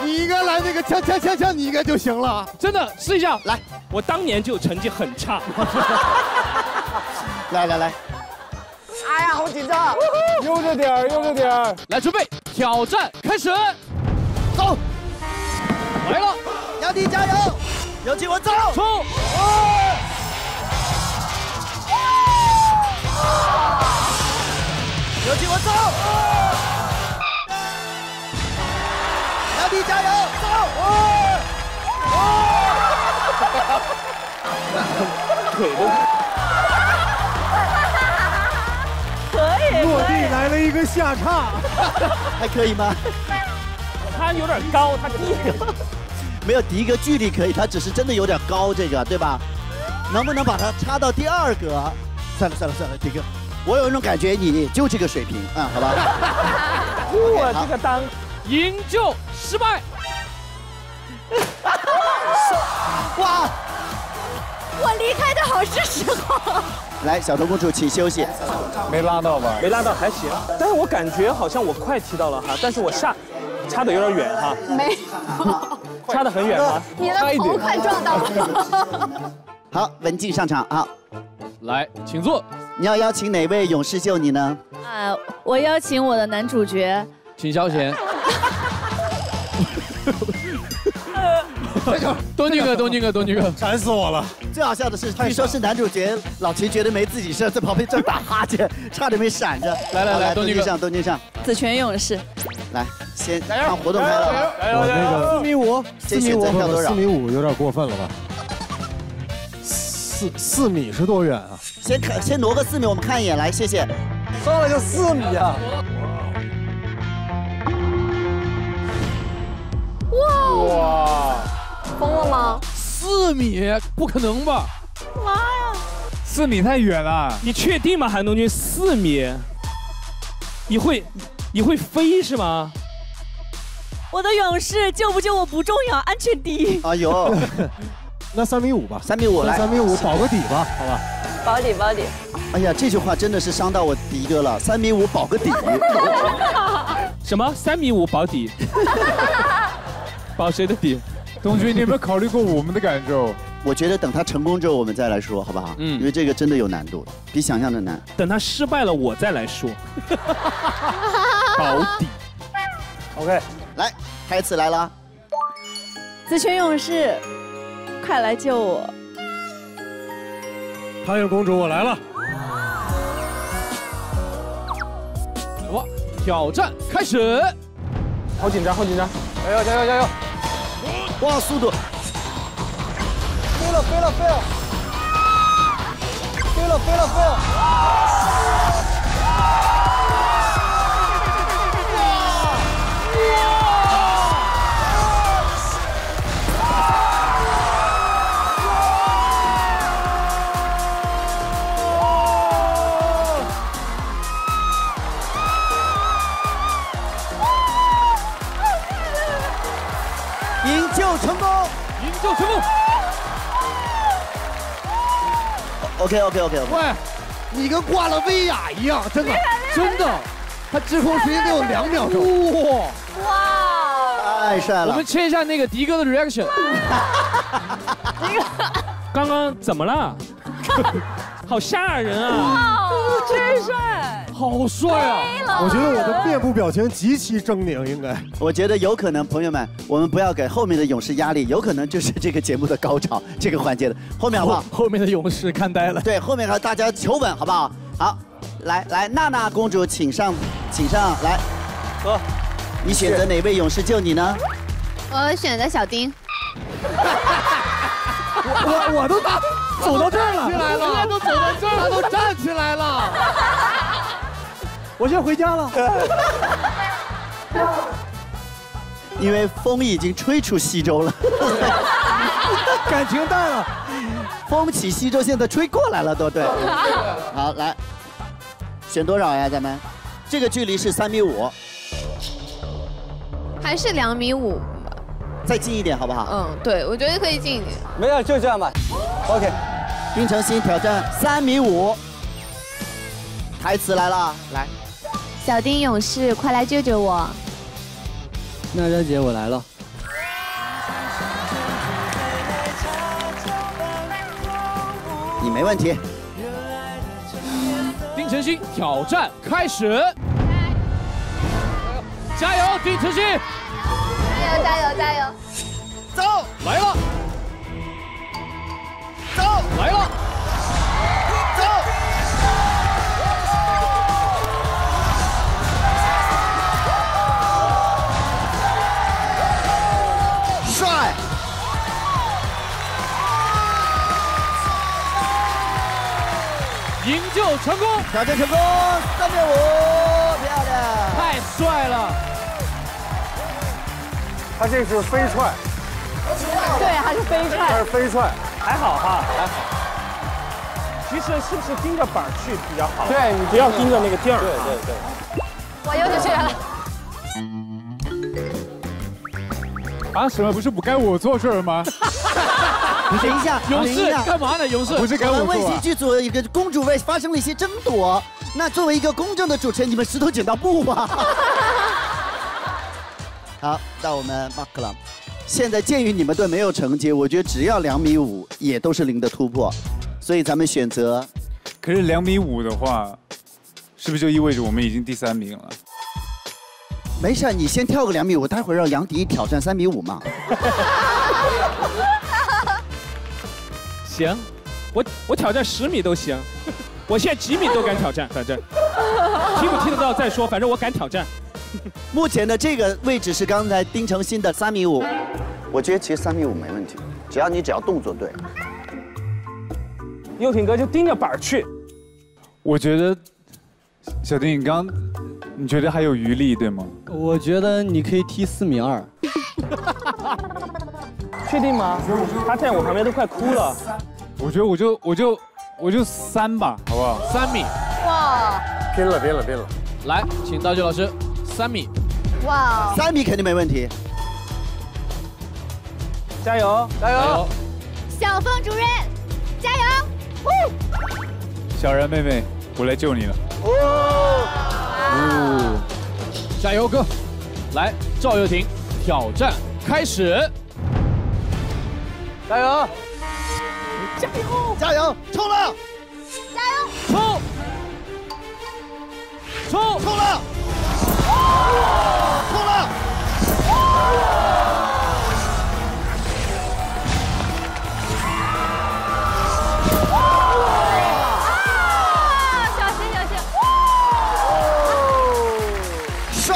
你应该来那个锵锵锵锵，你应该就行了。真的，试一下。来，我当年就成绩很差。来来来。 哎呀，好紧张！悠着点儿，悠着点儿。来，准备，挑战开始，走。来了，杨迪加油！有请我走。冲！有请我走。杨迪加油！走！腿都。 落地来了一个下叉，还可以吗？他有点高，他第一个没有，第一个距离可以，他只是真的有点高，这个对吧？能不能把它插到第二个？算了算了算了，迪哥，我有一种感觉，你就这个水平啊、嗯，好吧？我这个当营救失败，哇！我离开的好是时候。 来，小童公主，请休息。没拉到吧？没拉到，还行。但是我感觉好像我快踢到了哈，但是我下差的有点远哈。没有，差的很远吗？你的头快撞到了。好，文静上场啊！来，请坐。你要邀请哪位勇士救你呢？啊，我邀请我的男主角。请消闲。东俊哥，东俊哥，东俊哥，馋死我了！最好笑的是，据说是男主角老秦觉得没自己事，在旁边正打哈欠，差点没闪着。来来来，东俊上，东俊上，子权勇士，来，先让活动开了。我那个四米五，四米五，四米五有点过分了吧？四四米是多远啊？先看，先挪个四米，我们看一眼，来，谢谢。上了个四米啊！ 哇！疯了吗？四米不可能吧？妈呀！四米太远了。你确定吗，韩东君？四米？你会，你会飞是吗？我的勇士救不救我不重要，安全第一。哎呦，那三米五吧，三米五来，三米五保个底吧，好吧？保底保底。哎呀，这句话真的是伤到我迪哥了，三米五保个底。什么？三米五保底？保谁的底？东君，你有没有考虑过我们的感受？我觉得等他成功之后，我们再来说，好不好？嗯，因为这个真的有难度，比想象的难。等他失败了，我再来说。保底。OK， 来，台词来了。紫泉勇士，快来救我！潘月公主，我来了。我挑战开始。好紧张，好紧张！加油，加油，加油！ 哇，速度！飞了，飞了，飞了！飞了，飞了，飞了！营救成功！营救成功 ！OK OK OK OK。喂，你跟挂了威亚一样，真的真的，他滞空时间得有两秒钟。哇！太帅了！我们切一下那个迪哥的 reaction。迪哥，刚刚怎么了？好吓人啊！哇，真帅！ 好帅啊！我觉得我的面部表情极其狰狞，应该。我觉得有可能，朋友们，我们不要给后面的勇士压力，有可能就是这个节目的高潮，这个环节的后面好不好？ 后, 后面的勇士看呆了。对，后面和大家求稳，好不好？好，来来，娜娜公主，请上，请上来。走。你选择哪位勇士救你呢？我选择小丁。我我我都打走到这儿了，现在都走到这儿了，都站起来了。我先回家了。因为风已经吹出西周了，感情淡了。风起西周，现在吹过来了，都对。好，来，选多少呀，咱们？这个距离是三米五，还是两米五？再近一点好不好？嗯，对，我觉得可以近一点。没有，就这样吧。OK， 丁程鑫挑战三米五，台词来了，来。小丁勇士，快来救救我！娜扎姐，我来了。你没问题。丁程鑫挑战开始，加油，丁程鑫！加油，加油，加油！走，来了！走，来了！走。 营救成功，挑战成功，三点五，漂亮，太帅了！他这是飞踹，对，还是飞踹，还是飞踹，还好哈，还好。其实是不是盯着板去比较好？对你不要盯着那个地儿。对对对。我有请学员了。啊，什么？不是不该我做事儿吗？你等一下，勇士干嘛呢？勇士不是跟我们问题剧组一个公主位发生了一些争夺，那作为一个公正的主持人，你们石头剪刀布吧。好，到我们马克了。现在鉴于你们队没有成绩，我觉得只要两米五也都是零的突破，所以咱们选择。可是两米五的话，是不是就意味着我们已经第三名了？没事，你先跳个两米五，待会儿让杨迪挑战三米五嘛。行，我我挑战十米都行，我现在几米都敢挑战，反正踢不踢得到再说，反正我敢挑战。目前的这个位置是刚才丁程鑫的三米五，我觉得其实三米五没问题，只要你只要动作对。优挺哥就盯着板去。我觉得，小丁，你刚，你觉得还有余力对吗？我觉得你可以踢四米二。确定吗？他站我旁边都快哭了。我觉得我就我就我就三吧，好不好？三米。哇！拼了拼了拼了！来，请道具老师，三米。哇！三米肯定没问题。加油加油！小凤主任，加油！哦、小然妹妹，我来救你了。哦！加油哥！来，赵又廷，挑战开始。 加油！加油！加油！冲了！加油！冲！冲！冲了！冲了！小心小心！帅！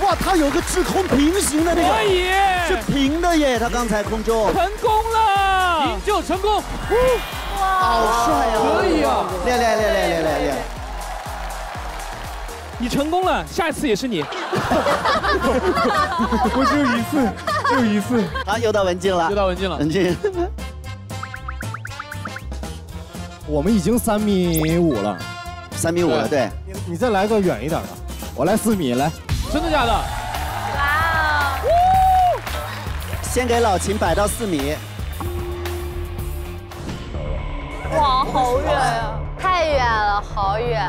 哇，他有个滞空平行的那个。 是平的耶，他刚才空中成功了，营救成功，哇，好帅啊！可以啊，练练练练练练练，你成功了，下一次也是你，我只有一次，只有一次。啊，又到文静了，又到文静了，文静，我们已经三米五了，三米五了，对，你再来个远一点的，我来四米，来，真的假的？ 先给老秦摆到四米。哇，好远啊！太远了，好远。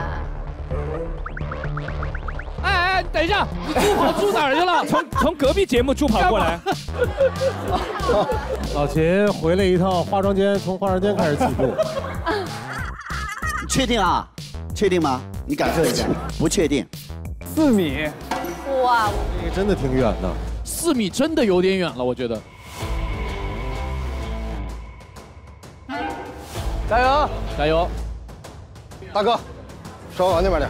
哎哎，等一下，你助跑助哪儿去了？从从隔壁节目助跑过来。老秦回来一趟化妆间，从化妆间开始起步。你确定啊？确定吗？你感受一下。不确定。四米。哇，这个真的挺远的。 四米真的有点远了，我觉得。加油，加油，大哥，稍微往那边点。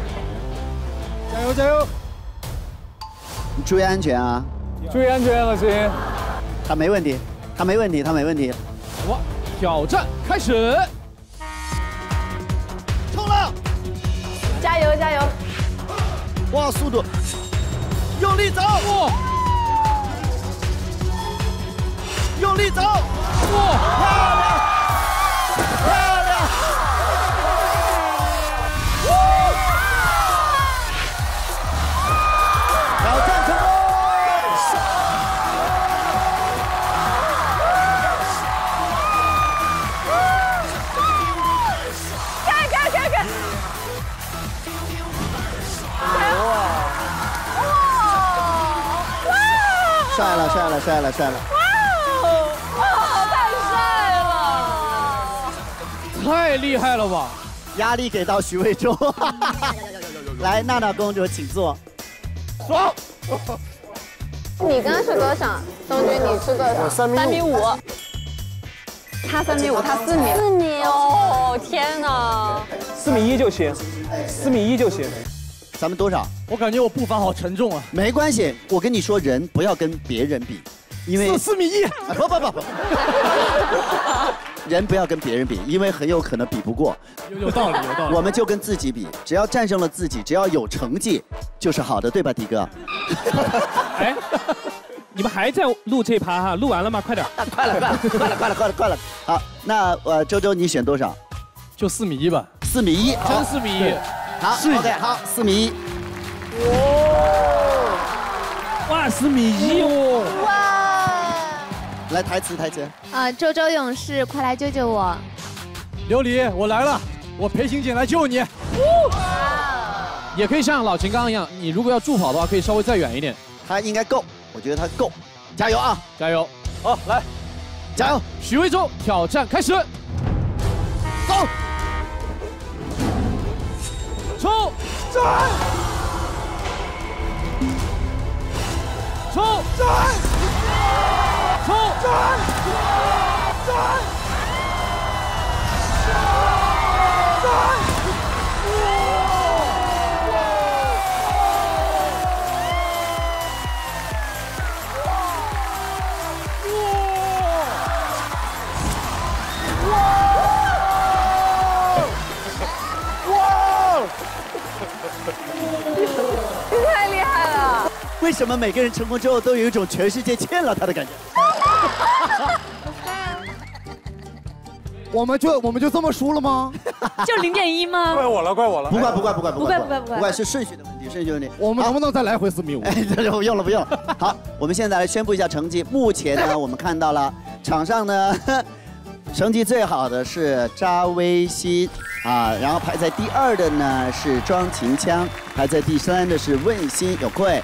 加油，加油！你注意安全啊！注意安全，恶心。他没问题，他没问题，他没问题。我们挑战开始，冲浪！加油加油！哇，速度！用力走！哇！用力走！哇！漂亮！漂亮！挑战成功！看看看看！哇！哇！帅了帅了帅了帅了！ 太厉害了吧！压力给到徐魏洲。来，娜娜公主，请坐。爽！你刚刚是多少？东君，你是多少？三米五。三米五。他三米五，他四米。四米哦！天哪！四米一就行，四米一就行。咱们多少？我感觉我步伐好沉重啊。没关系，我跟你说，人不要跟别人比，因为四米一。不不不不。人不要跟别人比，因为很有可能比不过。有有道理，有道理。我们就跟自己比，只要战胜了自己，只要有成绩，就是好的，对吧，迪哥？哎，你们还在录这盘哈？录完了吗？快点！啊、快了，快了，快了，快了，快了，快了！好，那呃，周周你选多少？就四米一吧。四米一，真四米一。好 ，OK， 好，四米一。哦，哇，四米一哦。哇。 来台词台词啊、呃！周周勇士，快来救救我！琉璃，我来了，我裴行姐来救你。也可以像老秦刚一样，你如果要助跑的话，可以稍微再远一点。他应该够，我觉得他够，加油啊！加油！好，来，加油！许魏洲挑战开始，走，冲，站，冲，站。 冲！站！站！站！你太厉害了！为什么每个人成功之后都有一种全世界欠了他的感觉？ 我们就我们就这么输了吗？就零点一吗？怪我了，怪我了！不怪不怪不怪不怪不怪不怪，是顺序的问题，顺序问题。我们能不能再来回四米五？不用了不用了。好，我们现在来宣布一下成绩。目前呢，我们看到了场上呢成绩最好的是扎威西啊，然后排在第二的呢是庄秦腔，排在第三的是问心有愧。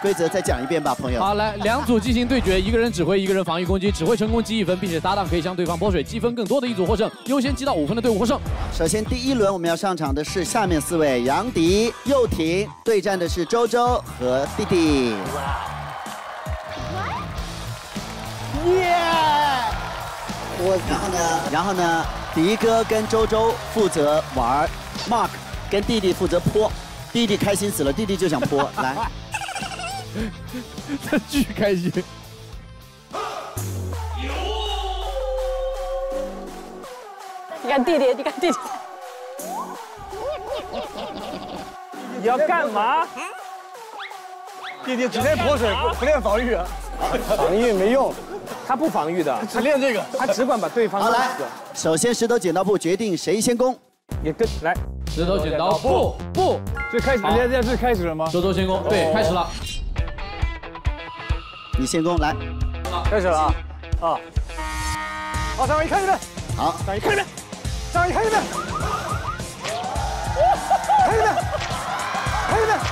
规则再讲一遍吧，朋友。好，来，两组进行对决，一个人指挥，一个人防御攻击，指挥成功积一分，并且搭档可以向对方泼水，积分更多的一组获胜，优先积到五分的队伍获胜。首先第一轮我们要上场的是下面四位：杨迪、佑廷，对战的是周周和弟弟。耶！我然后呢？然后呢？ 迪哥跟周周负责玩 ，Mark 跟弟弟负责泼，弟弟开心死了，弟弟就想泼，来，他巨开心。你看弟弟，你看弟弟，你要干嘛？弟弟只练泼水，不练防御啊，防御没用。 他不防御的，他练这个，他只管把对方弄死。好，来，首先石头剪刀布决定谁先攻。也跟来，石头剪刀布布，这开始，现在是开始了吗？周周先攻，对，开始了。你先攻，来，开始了啊！啊，好，三二一，看这边。好，三二一，看这边。三二一，看这边。看这边，看这边。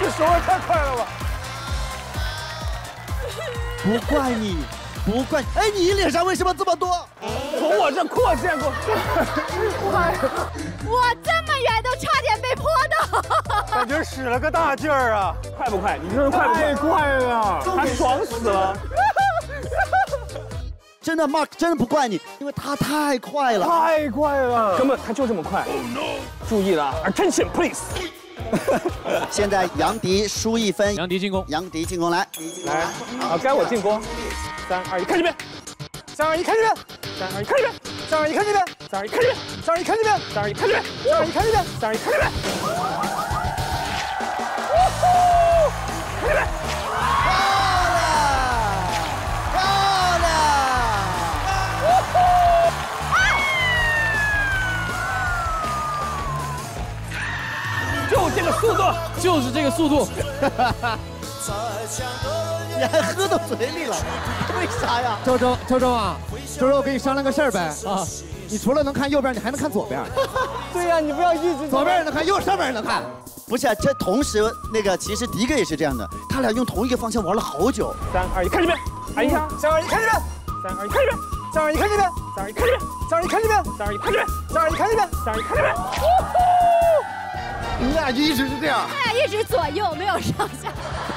这手也太快了吧！不怪你，不怪。哎，你脸上为什么这么多？从我这扩散过去。我这么远都差点被泼到。感觉使了个大劲儿啊！快不快？你说快不快？太快了，他爽死了。 真的 ，Mark 真的不怪你，因为他太快了，太快了，根本他就这么快。Oh, no. 注意了 ，Attention please。现在杨迪输一分，杨迪进攻，杨迪进攻来，来，啊，该我进攻。三二一，看这边。三二一，看这边。三二一，看这边。三二一，看这边。三二一，看这边。三二一，看这边。三二一，看这边。三二一，看这边。三二一，看这边。看这边。 这个速度就是这个速度，你还喝到嘴里了？为啥呀？周周周周啊，周周，我跟你商量个事儿呗啊！你除了能看右边，你还能看左边。对呀、啊，你不要一直左边也能看，右上边也能看。不是、啊，这同时那个其实迪哥也是这样的，他俩用同一个方向玩了好久。三二一，看这边！哎呀，三二一，看这边！三二一，看这边！三二一，看这边！三二一，看这边！三二一，看这边！三二一，看这边！三二一，看这边！三二一，看这边！你俩就一直是这样，他俩一直左右没有上下。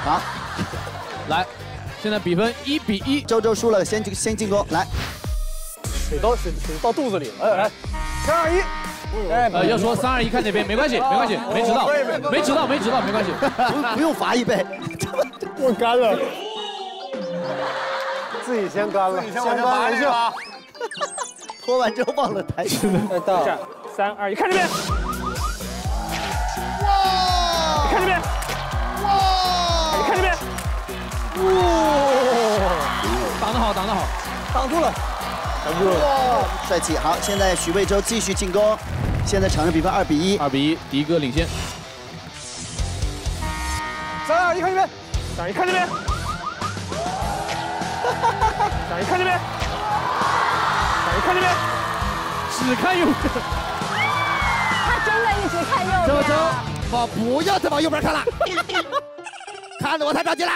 啊，来，现在比分一比一，周周输了，先进先进攻，来，水到水水到肚子里了，来，三二一，哎，呃，要说三二一看这边没关系，没关系，没迟到，没迟到，没迟到，没关系，不不用罚一杯，我干了，自己先干了，先干为敬，泼完之后忘了抬手，快到，三二一，看这边。 看这边，哇！你看这边，哇！挡得好，挡得好，挡住了，挡住了，帅气！好，现在许魏洲继续进攻，现在场上比分二比一，二比一，迪哥领先。三二一，看这边，三二一，看这边，三二一，看这边，三二一，看这边，只看右边，他真的一直看右边。周周。 我不要再往右边看了，看得我太着急了，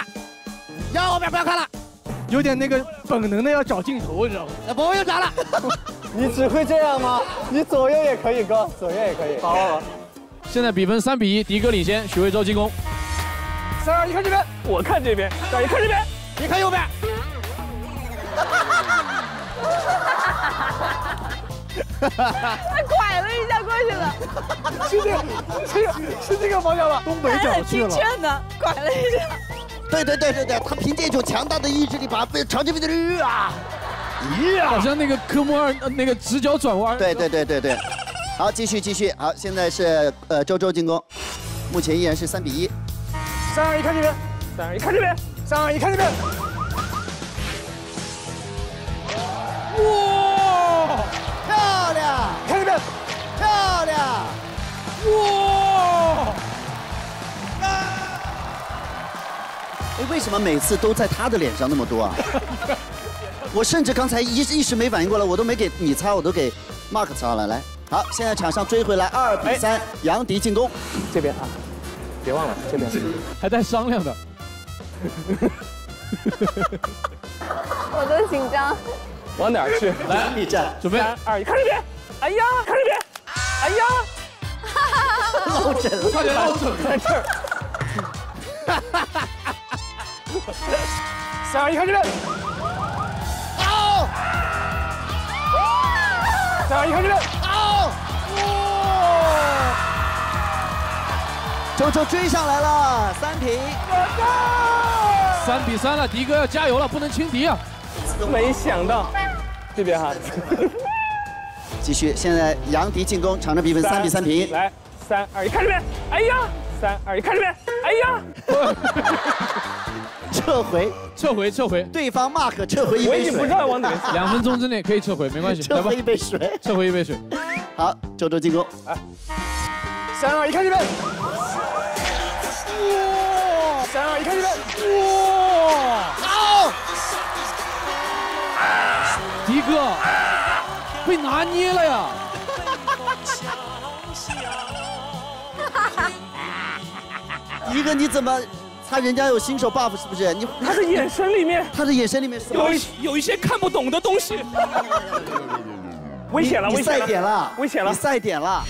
要后边不要看了，有点那个本能的要找镜头，你知道吗？不用找了，你只会这样吗？你左右也可以哥，左右也可以。好，好，现在比分三比一，迪哥领先，许魏洲进攻。三二一，看这边，我看这边，三一看这边，你看右边。他拐了一下过去了，是这个，这个是这个方向了，东北角去了。挺正的，拐了一下。对对对对对，他凭借一种强大的意志力，把被长期被的啊，咦啊，好像那个科目二那个直角转弯。对对对对对，好，继续继续，好，现在是呃周周进攻，目前依然是三比一。三二一看这边，三二一看这边，三二一看这边。哇！ 漂亮，看这边，漂亮，哇！哎，为什么每次都在他的脸上那么多啊？我甚至刚才一一时没反应过来，我都没给你擦，我都给 Mark 擦了。来，好，现在场上追回来二比三，杨迪进攻。这边啊，别忘了这边还在商量的。我都紧张。 往哪儿去？来，你站，准备，三二一，看这边！哎呀，看这边！哎呀，落枕了，差点落枕在这儿。三二一，看这边！哦！三二一，看这边！哦！哇！周周追上来了，三平。三比三了，迪哥要加油了，不能轻敌啊！没想到。 这边哈，继续，现在杨迪进攻，场上比分三比三平。来，三二一，看这边，哎呀，三二一，看这边，哎呀，撤回，撤回，撤回，对方 Mark 撤回一杯水。我已经不知道往哪里。两分钟之内可以撤回，没关系。撤回一杯水，撤回一杯水。好，周周进攻，来，三二一，看这边，哇，三二一，看这边，哇，好。 迪哥被拿捏了呀！迪哥，你怎么他人家有新手 buff 是不是？你他的眼神里面，他的眼神里面有一有一些看不懂的东西。危险了，危险了，赛点了，危险了，赛点了。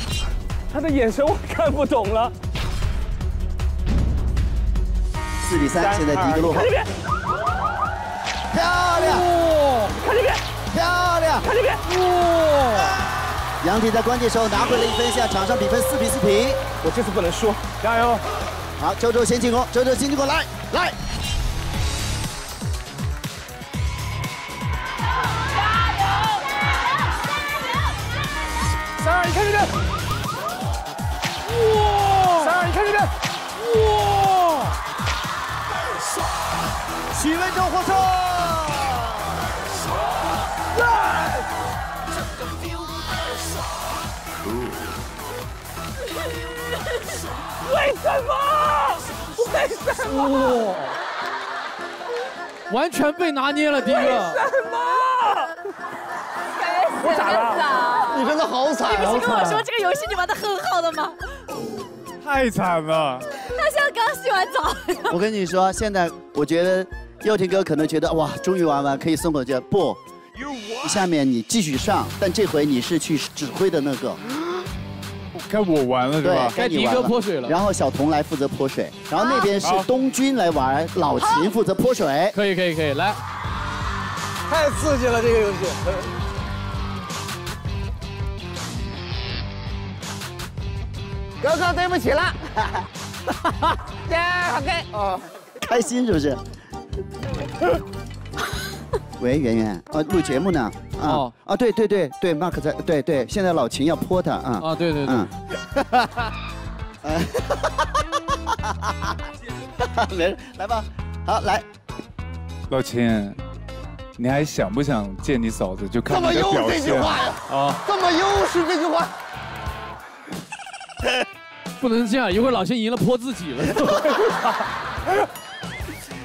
他的眼神我看不懂了。四比三，现在迪哥落后。看这边，漂亮！看这边，漂亮！看这边，哇！ 杨迪在关键时候拿回了一分，现在场上比分四比四平。我这次不能输，加油！好，周周先进攻，周周先进攻，来来！加油！三二，你看这边！哇！三二，你看这边！哇！许文洲获胜。 为什么？为什么？哦、完全被拿捏了，迪哥。为什么？我咋了？你真的好惨！你不是跟我说这个游戏你玩的很好的吗？太惨了。他像刚洗完澡。我跟你说，现在我觉得佑廷哥可能觉得哇，终于玩完可以松口气。不，下面你继续上，但这回你是去指挥的那个。 该我玩了是吧？该迪哥泼水了。然后小童来负责泼水，然后那边是东君来玩，老秦负责泼水。可以可以可以，来！太刺激了这个游戏。哥哥对不起了。哈哈，好开。哦，开心是不是？喂，圆圆，啊，录节目呢。 啊、哦、啊对对对对 ，Mark 在对对，现在老秦要泼他啊啊对对对，嗯，哈哈哈哈没事，来吧，好来，老秦，你还想不想见你嫂子？就看你的表现。怎么又是这句话呀？啊，怎么又是这句话？不能这样，一会儿老秦赢了泼自己了。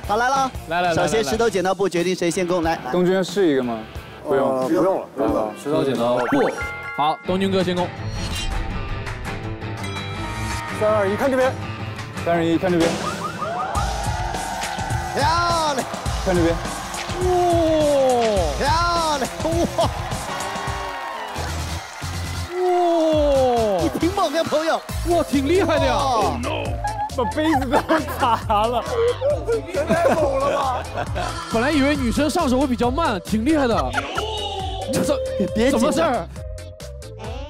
好来了，来来来，首先石头剪刀布决定谁先攻，来，东君试一个吗？ 不用，不用了，不用了。石头剪刀布，好，东军哥先攻。三二一，看这边。三二一，看这边。漂亮，看这边。哇，漂亮，哇，哇，你挺猛的朋友，哇，挺厉害的呀。Oh no. 把杯子都砸了，你太猛了吧！本来以为女生上手会比较慢，挺厉害的。这怎别什么事儿？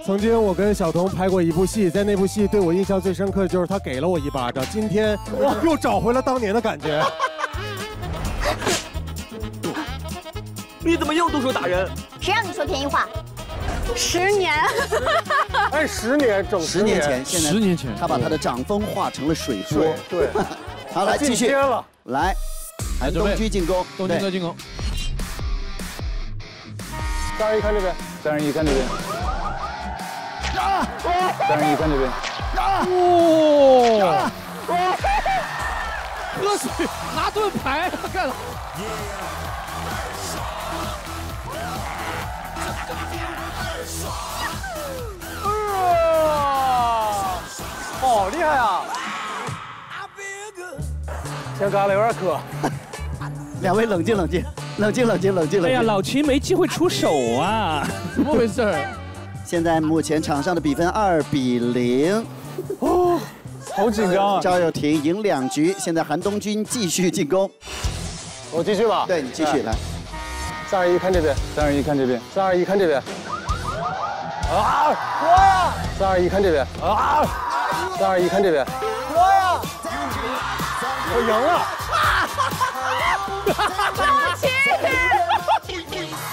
曾经我跟小童拍过一部戏，在那部戏对我印象最深刻的就是他给了我一巴掌。今天哇，又找回了当年的感觉。你怎么又动手打人？谁让你说便宜话？十年。 哎，十年整十年前，现在十年前，他把他的掌风化成了水说。对，好，来继续，来，韩东区进攻，东军哥进攻。三二一，看这边。三二一，看这边。啊！三二一，看这边。啊！哇！喝水，拿盾牌，他干了。 好厉害啊！天干了，有点渴。两位冷静冷静，冷静冷静冷静冷静。哎呀，老秦没机会出手啊！怎么回事？现在目前场上的比分二比零。哦，好紧张啊！赵又廷赢两局，现在韩东君继续进攻。我继续吧。对你继续来。三二一，看这边。三二一，看这边。三二一，看这边。啊！我呀！三二一，看这边。啊！ 三二一，看这边！我呀，我赢了！老秦，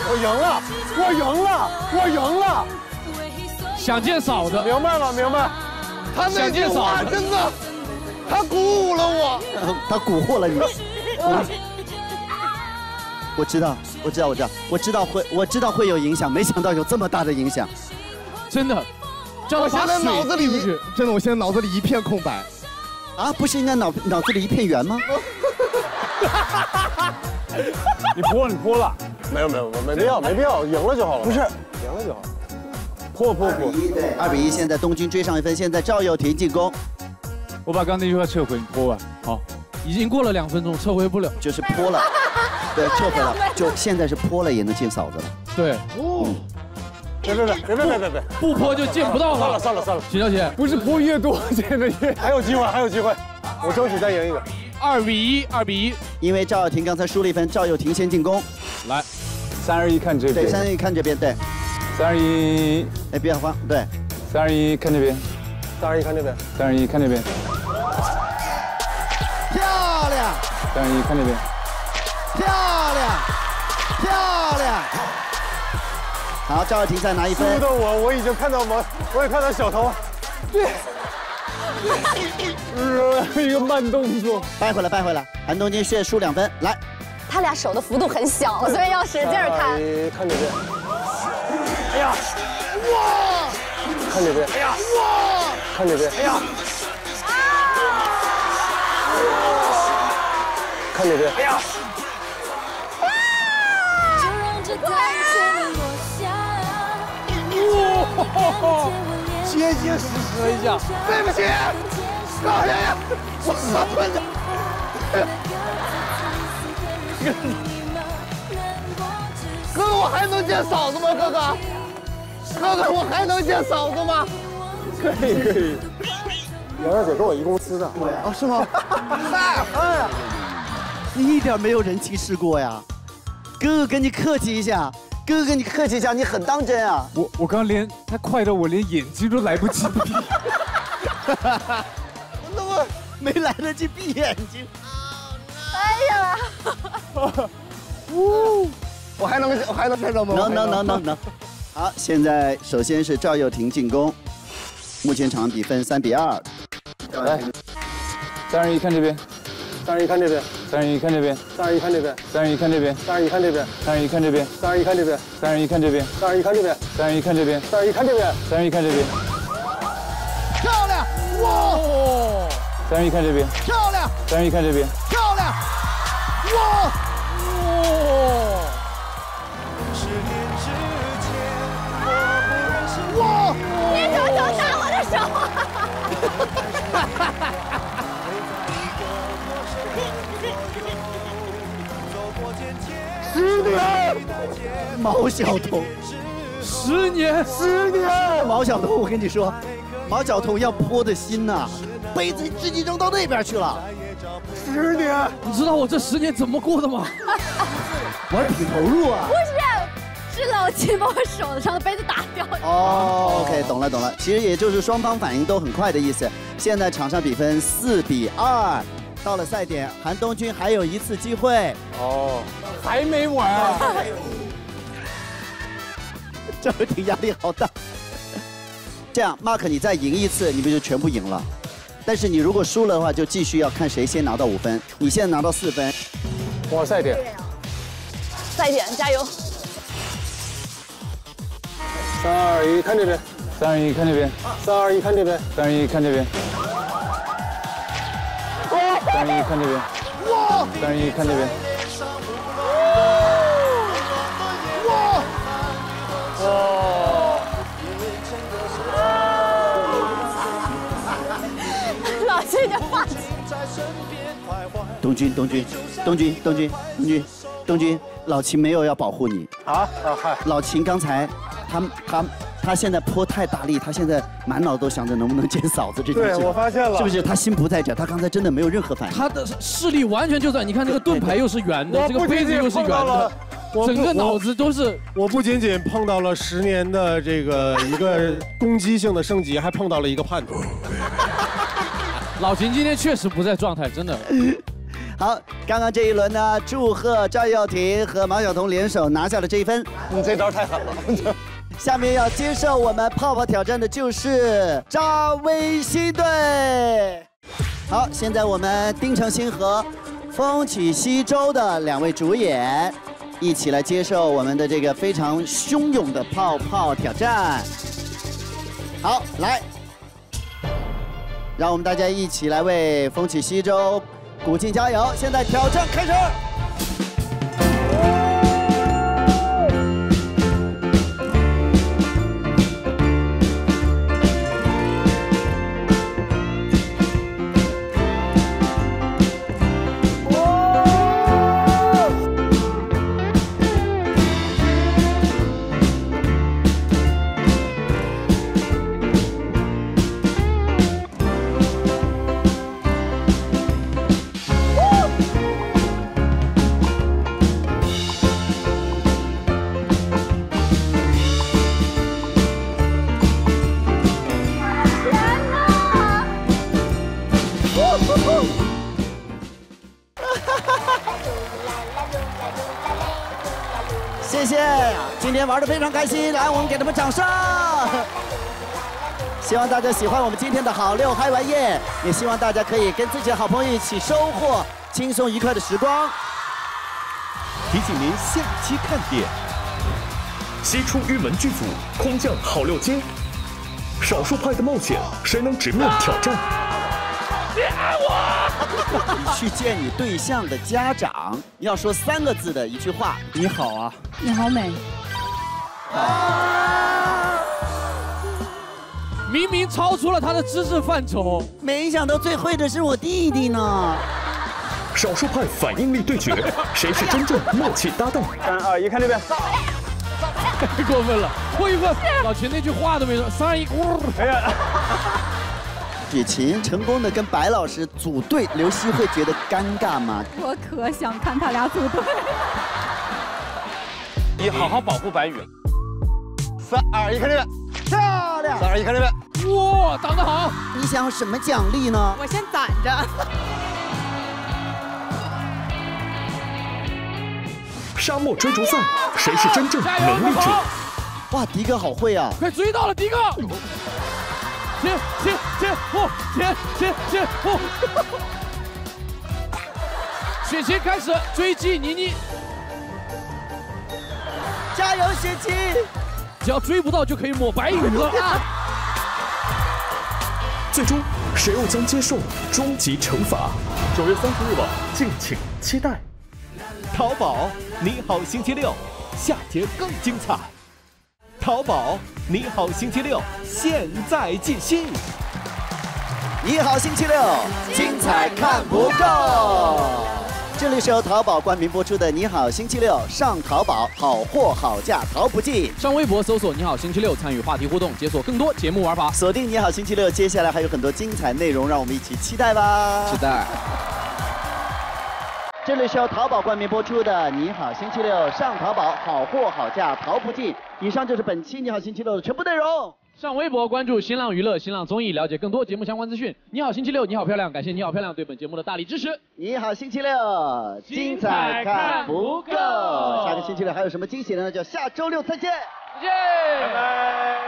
我赢了！我赢了！我赢了！想见嫂子，明白了，明白。他那句话真的，他鼓舞了我，他蛊惑了你。我知道，我知道，我知道，我知道会，我知道会有影响，没想到有这么大的影响，真的。 我现在脑子里真的，我现在脑子里一片空白。啊，不是应该脑脑子里一片圆吗？你泼了，你泼了。没有没有没必要没必要，赢了就好了。不是，赢了就好。泼泼泼！对，二比一，现在东军追上一分，现在赵又廷进攻。我把刚那句话撤回，你泼吧。好。已经过了两分钟，撤回不了，就是泼了，对，撤回了，就现在是泼了也能进嫂子了。对，哦，别别别别别别别，不泼就进不到了。算了算了算了，许小姐，不是泼越多真的越还有机会，还有机会，我争取再赢一个。二比一，二比一，因为赵又廷刚才输了一分，赵又廷先进攻，来，三二一看这边，对，三二一看这边，对，三二一，哎，别慌，对，三二一看这边，三二一看这边，三二一看这边。 漂亮！三二一，看这边。漂亮，漂亮！好，赵又廷再拿一分。输的我，我已经看到毛，我也看到小头。对，对，一个慢动作，掰回来，掰回来。韩东君是输两分，来。他俩手的幅度很小，所以要使劲看。看这边。哎呀！哇！看这边。哎呀！哇！看这边。哎呀！ 看这边，哎呀！哇！结结实实的一下，对不起，老爷爷，我错了。哥哥，我还能见嫂子吗？哥哥，哥哥，我还能见嫂子吗？可以可以。杨大姐跟我一公司的，啊是吗？哎。 你一点没有人情世故呀，哥哥跟你客气一下，哥哥跟你客气一下，你很当真啊！我我刚连他快的我连眼睛都来不及闭，那我没来得及闭眼睛。Oh, no. 哎呀，呜！我还能我还能看到吗？能能能能能。好，现在首先是赵又廷进攻，目前场比分三比二。来，三二一，看这边。 三二一看这边，三二一看这边，三二一看这边，三二一看这边，三二一看这边，三二一看这边，三二一看这边，三二一看这边，三二一看这边，三二一看这边，三二一看这边，三二一看这边，漂亮！哇！三二一看这边，漂亮！三二一看这边，漂亮！哇！哇！你怎么能打我的手啊？ 十年，毛晓彤，十年，十年，毛晓彤，我跟你说，毛晓彤要泼的心呐、啊，杯子直接扔到那边去了。十年，你知道我这十年怎么过的吗？玩挺投入啊。不是，是老七把我手上的杯子打掉了。哦 ，OK， 懂了懂了。其实也就是双方反应都很快的意思。现在场上比分四比二。 到了赛点，韩东君还有一次机会哦，还没完啊！赵又廷压力好大。这样 ，Mark， 你再赢一次，你们就全部赢了。但是你如果输了的话，就继续要看谁先拿到五分。你现在拿到四分，哇，赛点，赛点，加油！三二一，看这边；三二一，看这边；三二一，看这边；三二一，看这边。 三二一，看这边。哇！三二一，看这边。哇！哇！老谢，你放弃。东君，东君，东君，东君，东君，东君，老秦没有要保护你。啊啊嗨！老秦刚才，他他。 他现在泼太大力，他现在满脑子都想着能不能见嫂子这件事。对，我发现了，是不是？他心不在这，他刚才真的没有任何反应。他的视力完全就在，你看这个盾牌又是圆的，这个杯子又是圆的，整个脑子都是。我不仅仅碰到了十年的这个一个攻击性的升级，还碰到了一个叛徒。老秦今天确实不在状态，真的。好，刚刚这一轮呢，祝贺赵又廷和毛晓彤联手拿下了这一分。你这招太狠了。下面要接受我们泡泡挑战的就是扎微星队。好，现在我们丁程鑫和风起西洲的两位主演一起来接受我们的这个非常汹涌的泡泡挑战。好，来，让我们大家一起来为风起西洲、鼓劲加油！现在挑战开始。今天玩得非常开心，来，我们给他们掌声。希望大家喜欢我们今天的好六嗨玩夜，也希望大家可以跟自己的好朋友一起收获轻松愉快的时光。提醒您下期看点：西出玉门剧组空降好六街，少数派的冒险，谁能直面挑战？别爱我！你去见你对象的家长，要说三个字的一句话：你好啊，你好美。啊 明明超出了他的知识范畴，没想到最会的是我弟弟呢。少数派反应力对决，谁是真正默契搭档？三二一，看这边。太过分了，过分！老秦那句话都没说，三二一，呜！哎呀，雨芹成功的跟白老师组队，刘希会觉得尴尬吗？我可想看他俩组队。你好好保护白宇。三二一，看这边。 漂亮！三二一，看这边。哇，长得好！你想要什么奖励呢？我先攒着。沙漠追逐赛，谁是真正能力者？哇，迪哥好会啊！快追到了，迪哥！切切切！哦，切切切！哦。雪芹开始追击倪妮。加油，雪芹！ 只要追不到就可以抹白宇了。最终，谁又将接受终极惩罚？九月三十日晚，敬请期待。淘宝你好星期六，下节更精彩。淘宝你好星期六，现在继续。你好星期六，精彩看不够。 这里是由淘宝冠名播出的《你好星期六》，上淘宝好货好价淘不尽。上微博搜索“你好星期六”，参与话题互动，解锁更多节目玩法。锁定《你好星期六》，接下来还有很多精彩内容，让我们一起期待吧！期待。这里是由淘宝冠名播出的《你好星期六》，上淘宝好货好价淘不尽。以上就是本期《你好星期六》的全部内容。上微博关注新浪娱乐、新浪综艺，了解更多节目相关资讯。你好星期六，你好漂亮，感谢你好漂亮对本节目的大力支持。 你好，星期六，精彩看不够。下个星期六还有什么惊喜呢？就下周六再见。再见，拜拜。